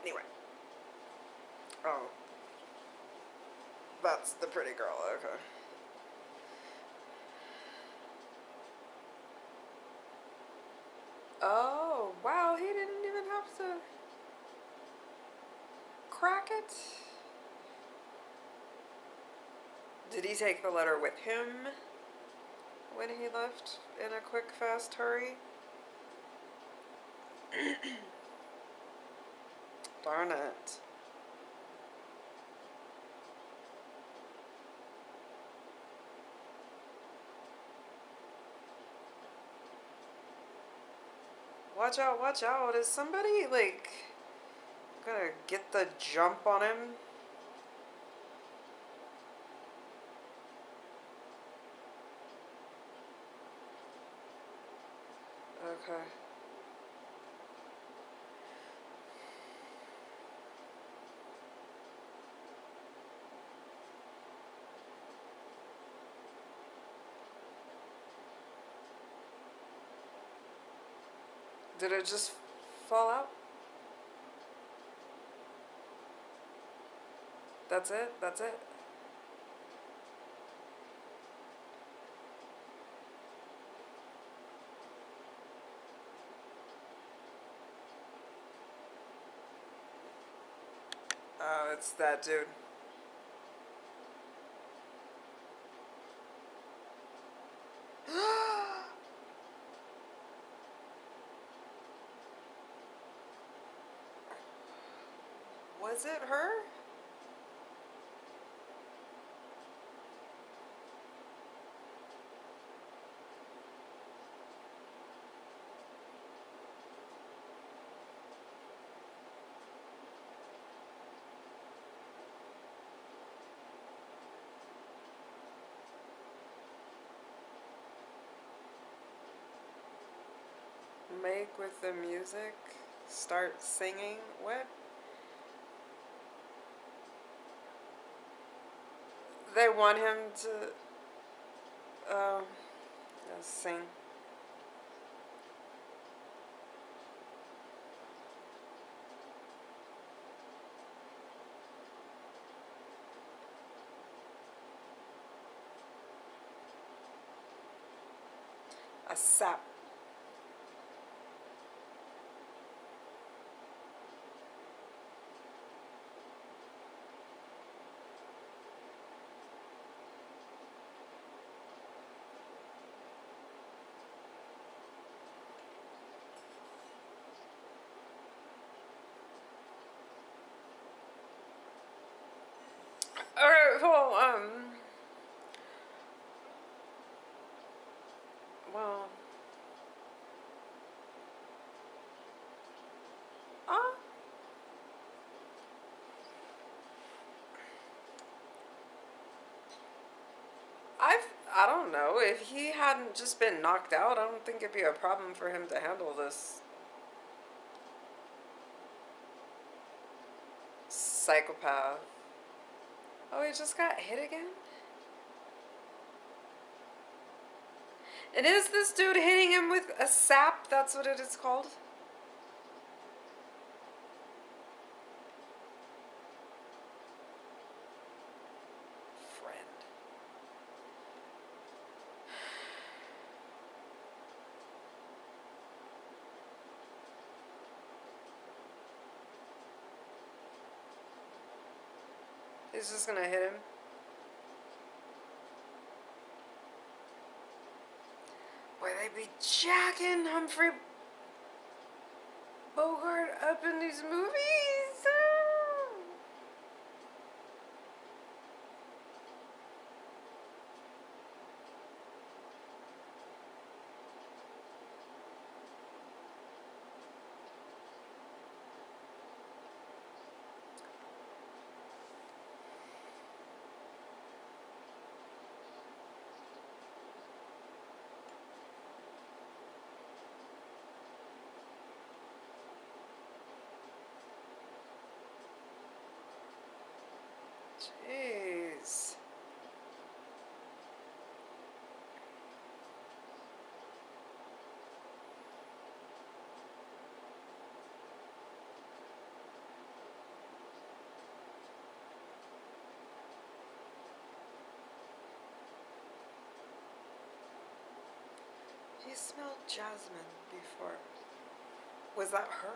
Anyway. Oh. That's the pretty girl, okay. Oh, wow, he didn't even have to crack it. Did he take the letter with him when he left in a quick, fast hurry? Darn it. Watch out, watch out. Is somebody, like, gonna get the jump on him? Okay. Did it just fall out? That's it? That's it? Oh, it's that dude. Was it her? Make with the music, start singing, what? They want him to sing. A sap. Well, I don't know, if he hadn't just been knocked out, I don't think it'd be a problem for him to handle this psychopath. Oh, he just got hit again? And is this dude hitting him with a sap? That's what it is called? Friend. He's just gonna hit him. Boy, they be jacking Humphrey Bogart up in these movies. Jeez. He smelled jasmine before. Was that her?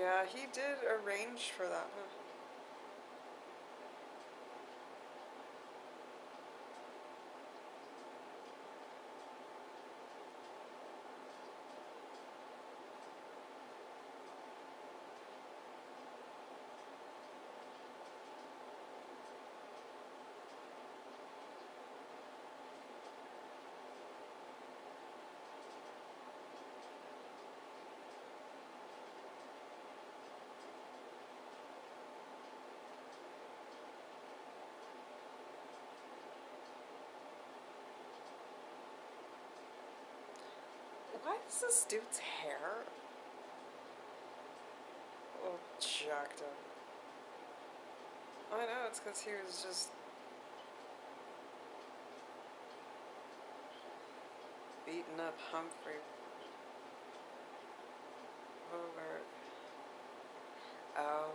Yeah, he did arrange for that, huh? Why is this dude's hair all jacked up? I know, it's because he was just beating up Humphrey Bogart. Oh.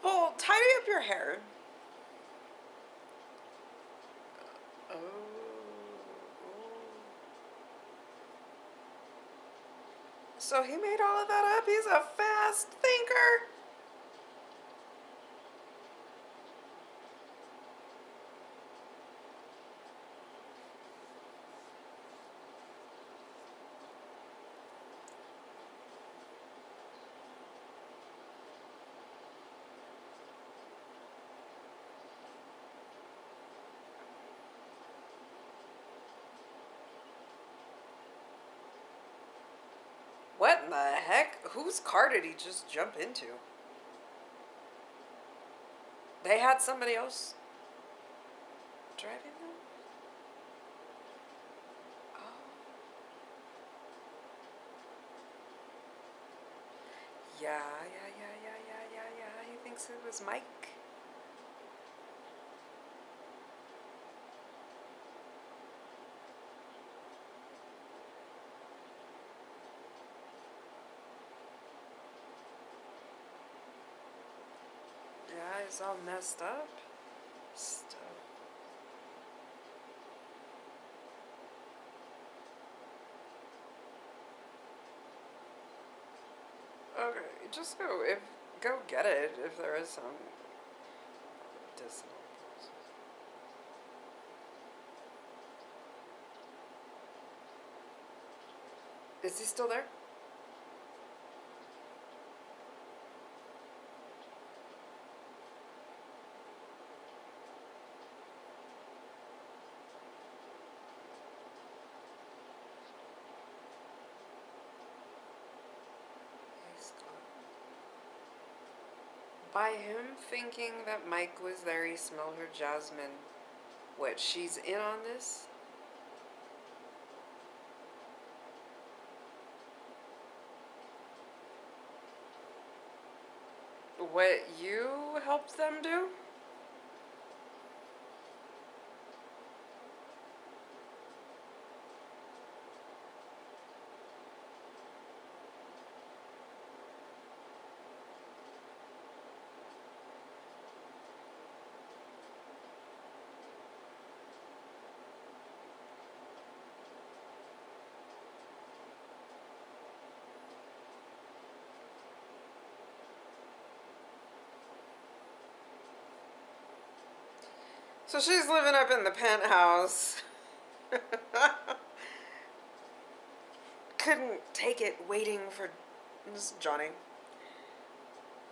Well, tidy up your hair. Oh. So he made all of that up. He's a fast thinker. What in the heck? Whose car did he just jump into? They had somebody else driving them? Oh. Yeah. He thinks it was Mike. It's all messed up. Stuff. Okay, just go get it if there is some dissonance. Is he still there? By him thinking that Mike was there, he smelled her jasmine. What, she's in on this? What you helped them do? So she's living up in the penthouse. Couldn't take it waiting for this Johnny,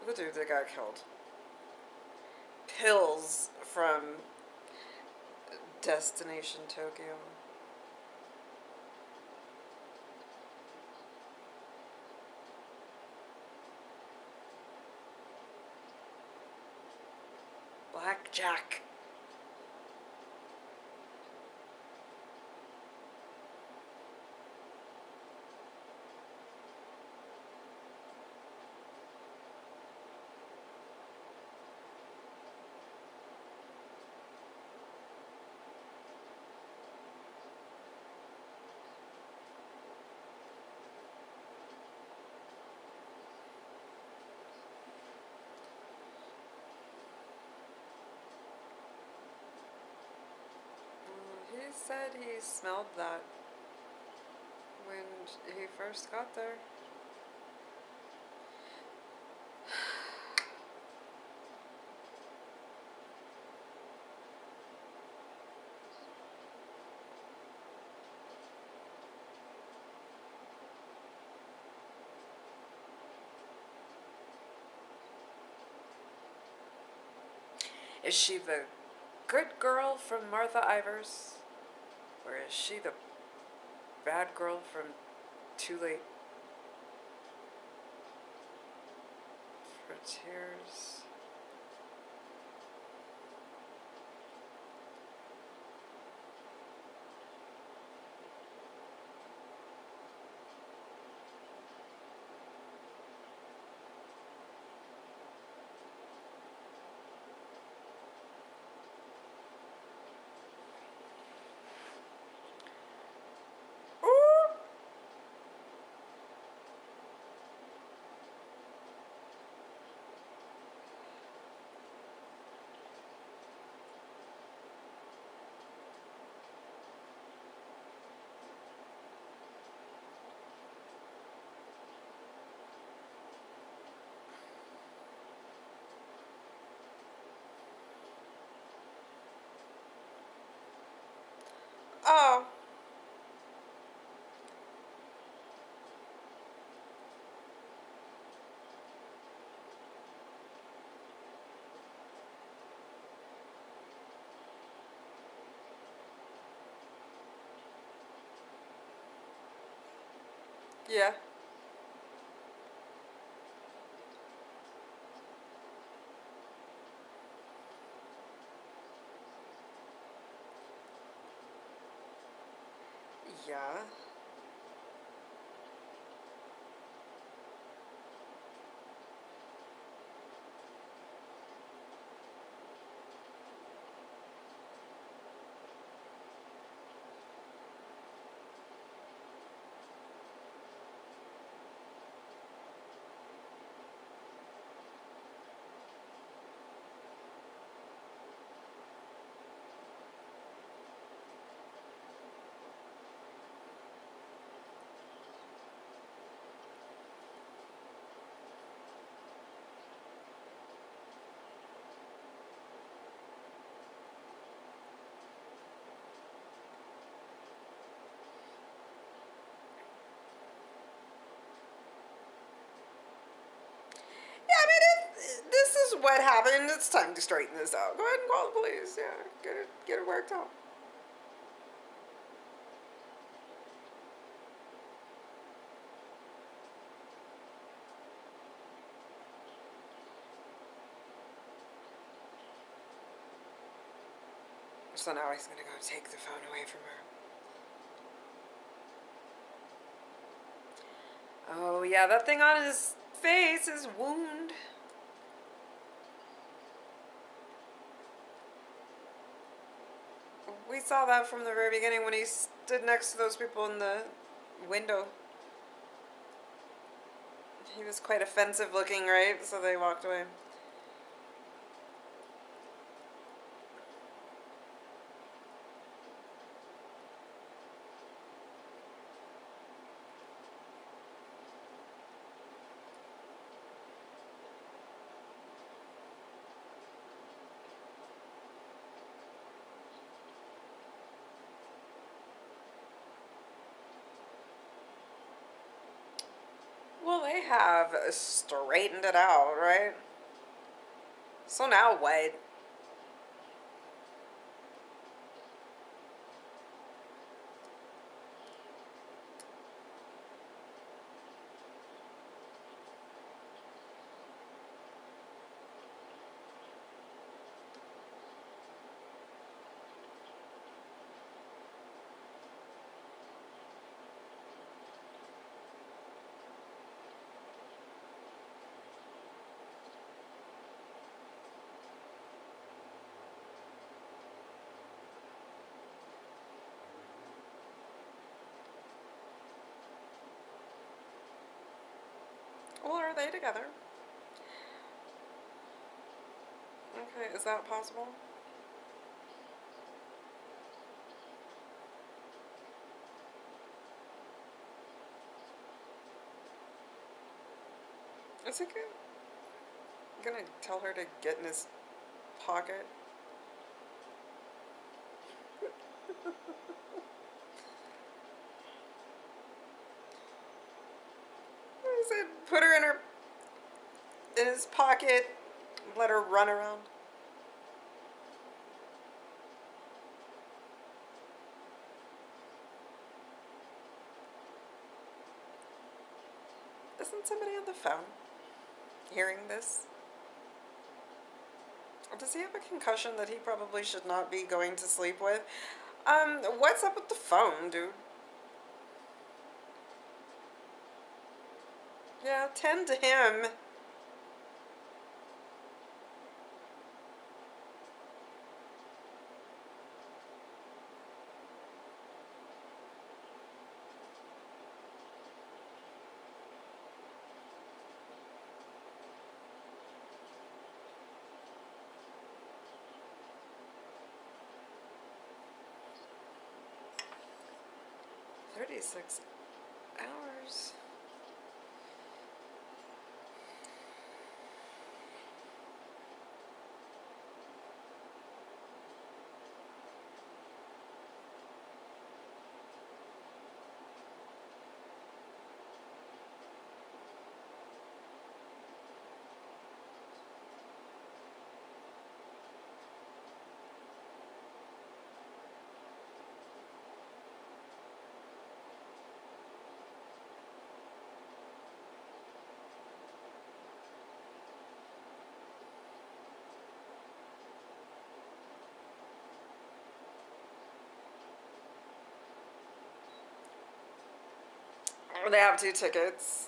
the dude that got killed. Pills from Destination Tokyo. Blackjack. Said he smelled that when he first got there. Is she the good girl from Martha Ivers? Or is she the bad girl from Too Late for Tears? Oh. Yeah. Yeah. This is what happened. It's time to straighten this out. Go ahead and call the police. Yeah, get it worked out. So now he's gonna go take the phone away from her. Oh yeah, that thing on his face is wound. We saw that from the very beginning when he stood next to those people in the window. He was quite offensive looking, right? So they walked away. They have straightened it out, right? So now what? Well, are they together? Okay, is that possible? Is it good? I'm gonna tell her to get in his pocket. Put her in his pocket, let her run around. Isn't somebody on the phone hearing this? Does he have a concussion that he probably should not be going to sleep with? What's up with the phone, dude? Yeah, tend to him. Six hours. They have 2 tickets.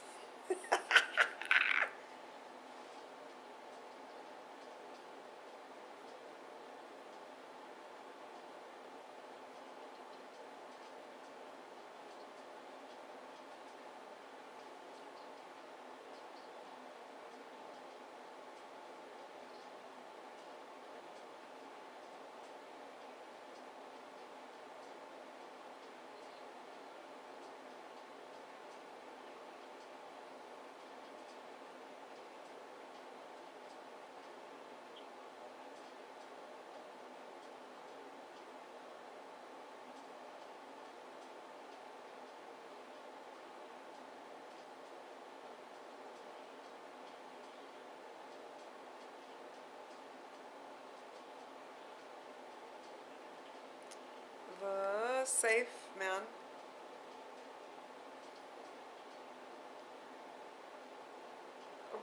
Safe, man.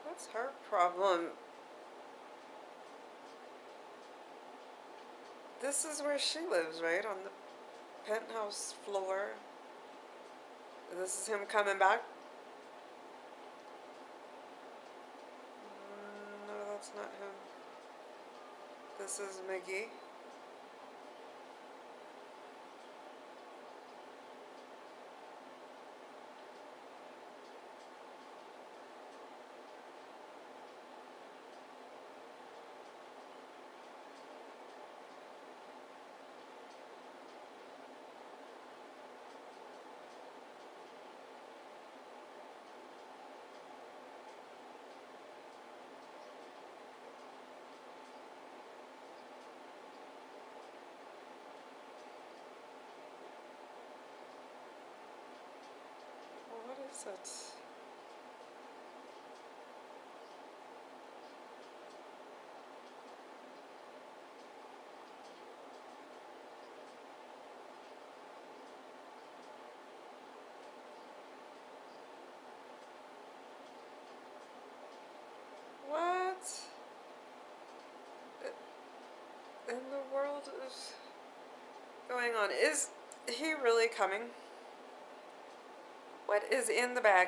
What's her problem? This is where she lives, right? On the penthouse floor. This is him coming back? No, that's not him. This is Mickey. That's what in the world is going on? Is he really coming? What is in the bag?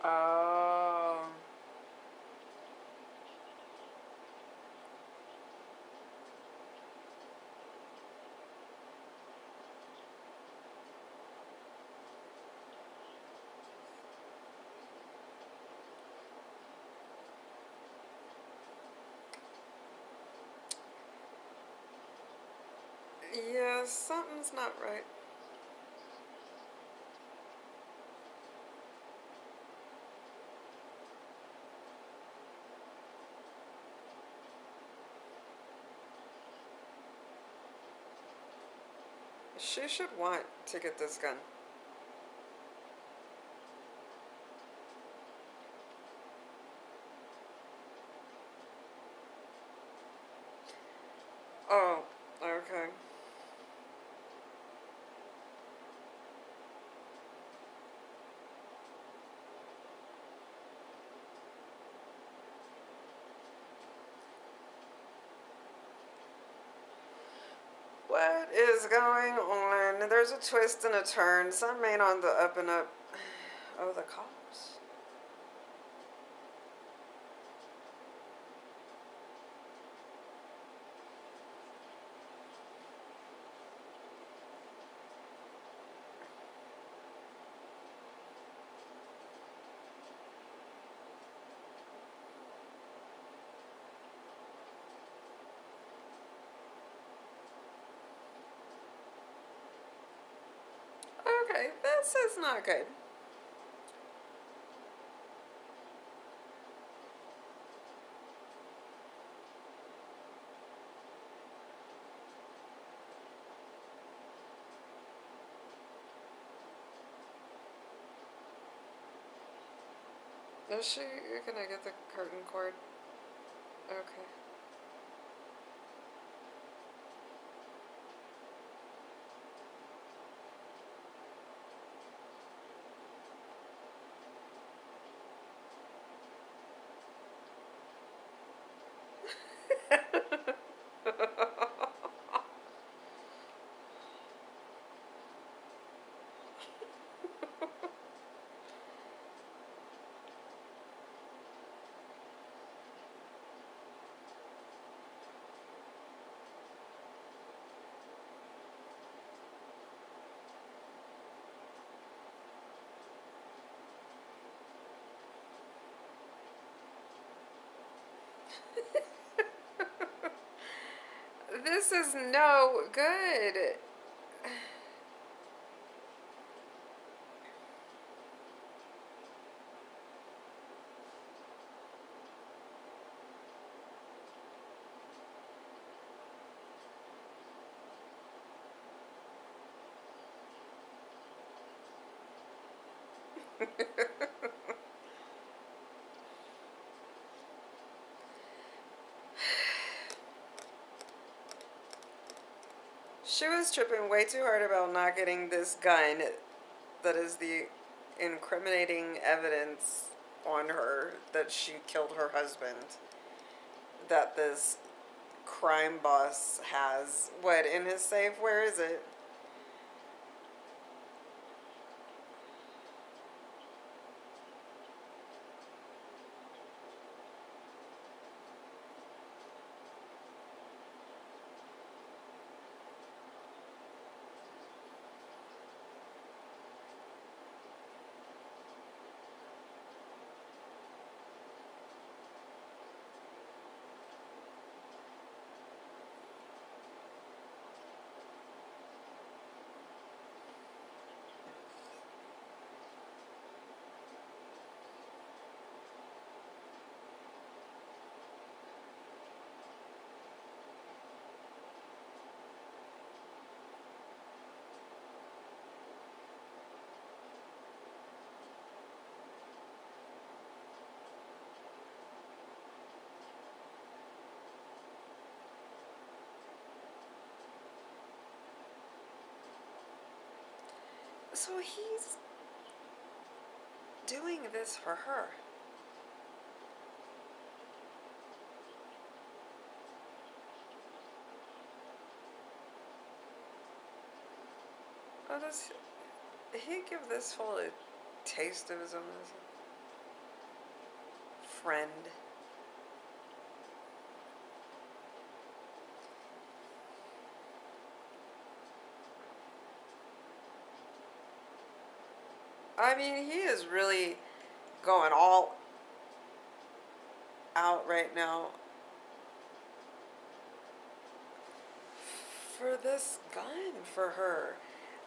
Oh. Yeah, something's not right. She should want to get this gun. Oh, okay. What is going on? There's a twist and a turn. Some ain't on the up and up. Oh, the cops. This is not good. Is she gonna get the curtain cord? Okay. This is no good. She was tripping way too hard about not getting this gun that is the incriminating evidence on her that she killed her husband that this crime boss has. What, in his safe? Where is it? So he's doing this for her. Oh, does he give this fool a taste of his own friend? I mean, he is really going all out right now for this gun for her.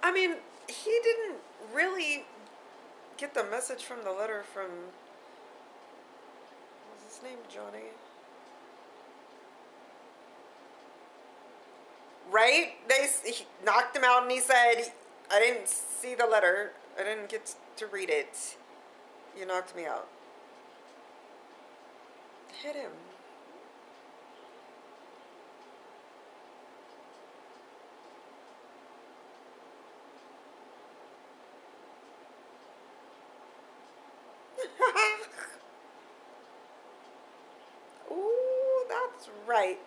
I mean, he didn't really get the message from the letter from... What was his name, Johnny? Right? He knocked him out and he said, I didn't see the letter. I didn't get to read it. You knocked me out. Hit him. Ooh, that's right.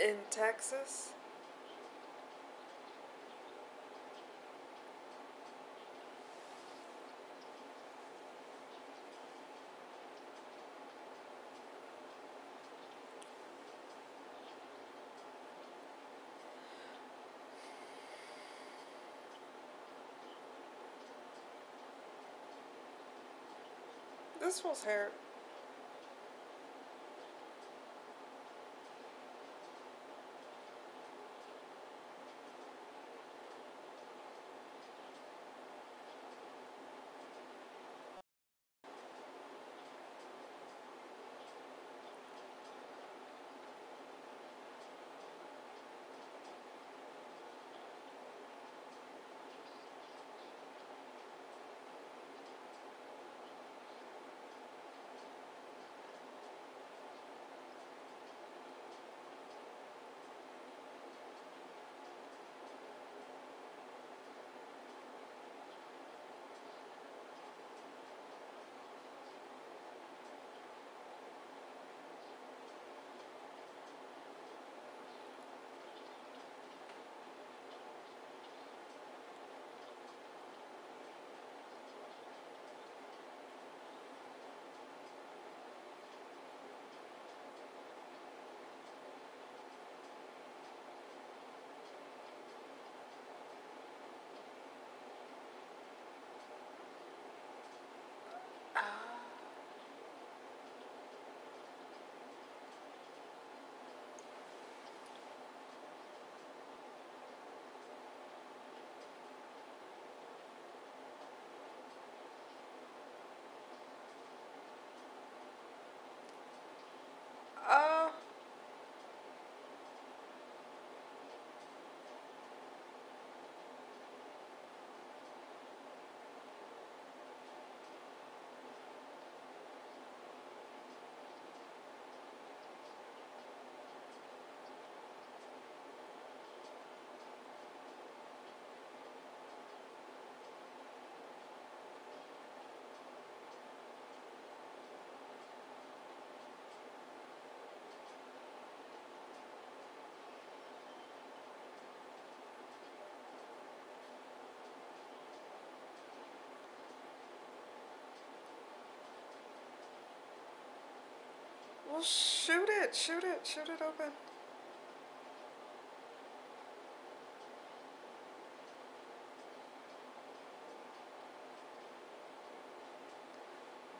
In Texas? This was her. Well, shoot it open.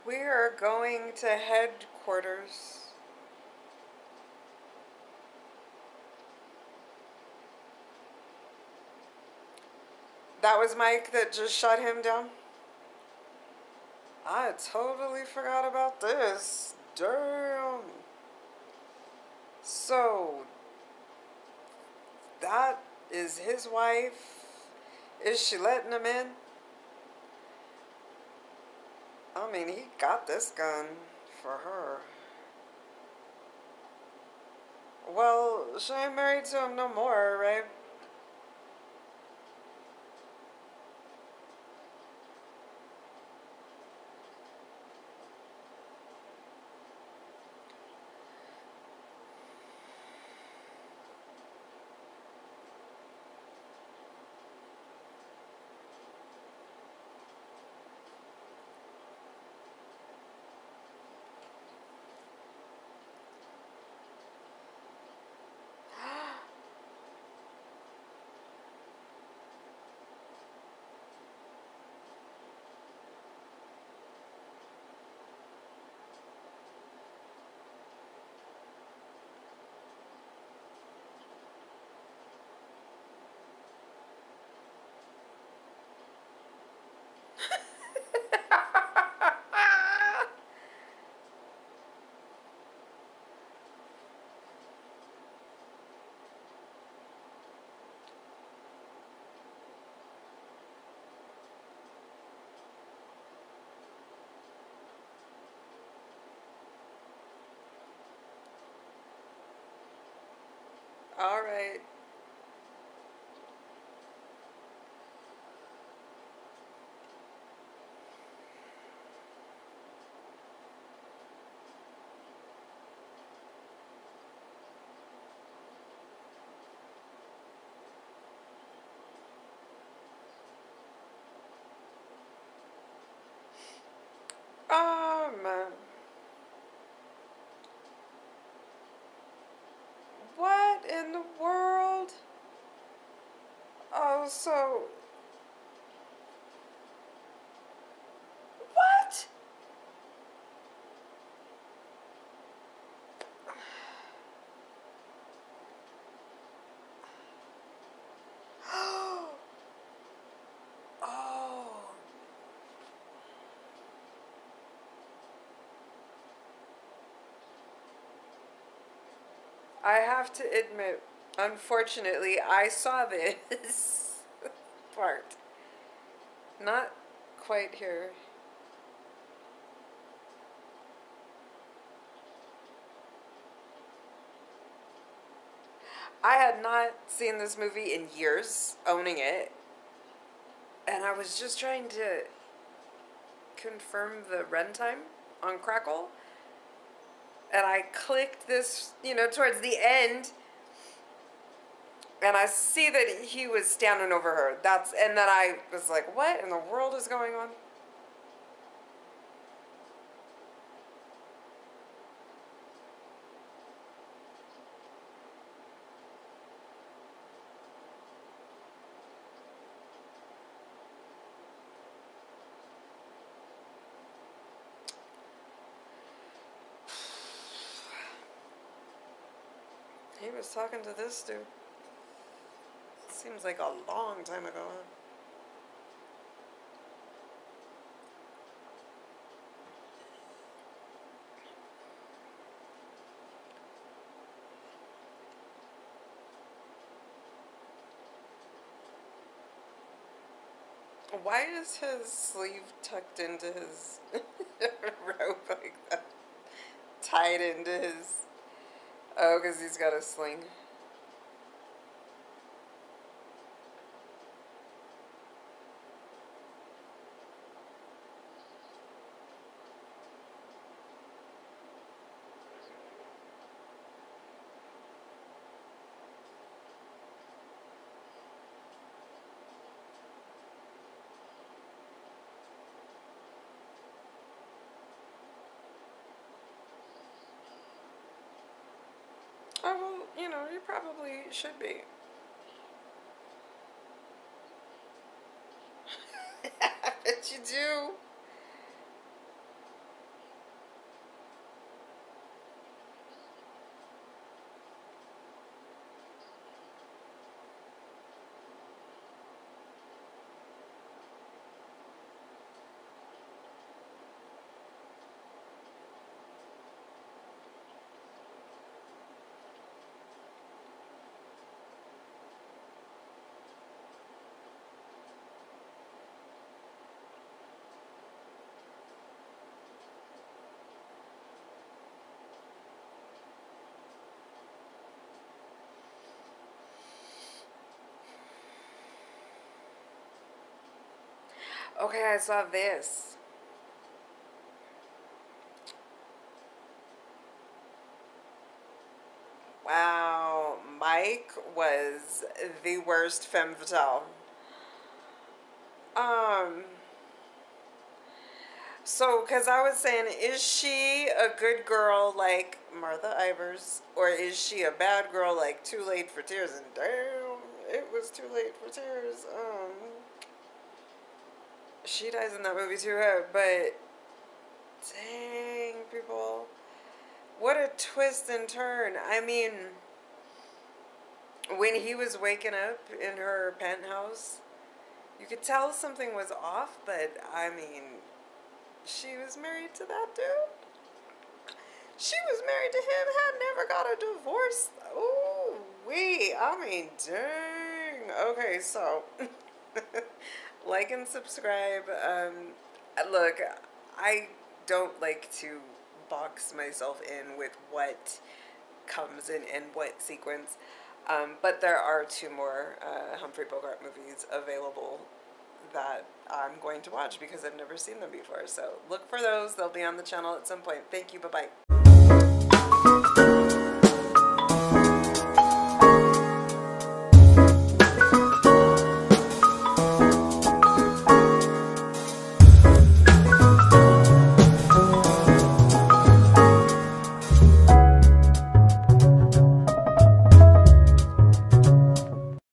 We are going to headquarters. That was Mike that just shut him down? I totally forgot about this. Damn. So, Scott is his wife. Is she letting him in? I mean, he got this gun for her. Well, she ain't married to him no more, right? All right. Oh, man. What in the world? Oh, so... What? I have to admit, unfortunately, I saw this part. Not quite here. I had not seen this movie in years, owning it. And I was just trying to confirm the runtime on Crackle. And I clicked this, you know, towards the end. And I see that he was standing over her. And then I was like, what in the world is going on? He was talking to this dude. Seems like a long time ago, huh? Why is his sleeve tucked into his robe like that? Tied into his... Oh, because he's got a sling. Oh, well, you know, you probably should be. I bet you do. Okay, I saw this. Wow, Mike was the worst femme fatale. So, because I was saying, is she a good girl like Martha Ivers? Or is she a bad girl like Too Late for Tears? And damn, it was Too Late for Tears. She dies in that movie too, but dang, people. What a twist and turn. I mean, when he was waking up in her penthouse, you could tell something was off, but I mean, she was married to that dude. She was married to him, had never got a divorce. Ooh, wee. I mean, dang. Okay, so like and subscribe. Look, I don't like to box myself in with what comes in and what sequence, but there are two more Humphrey Bogart movies available that I'm going to watch because I've never seen them before, so look for those. They'll be on the channel at some point. Thank you. Bye-bye.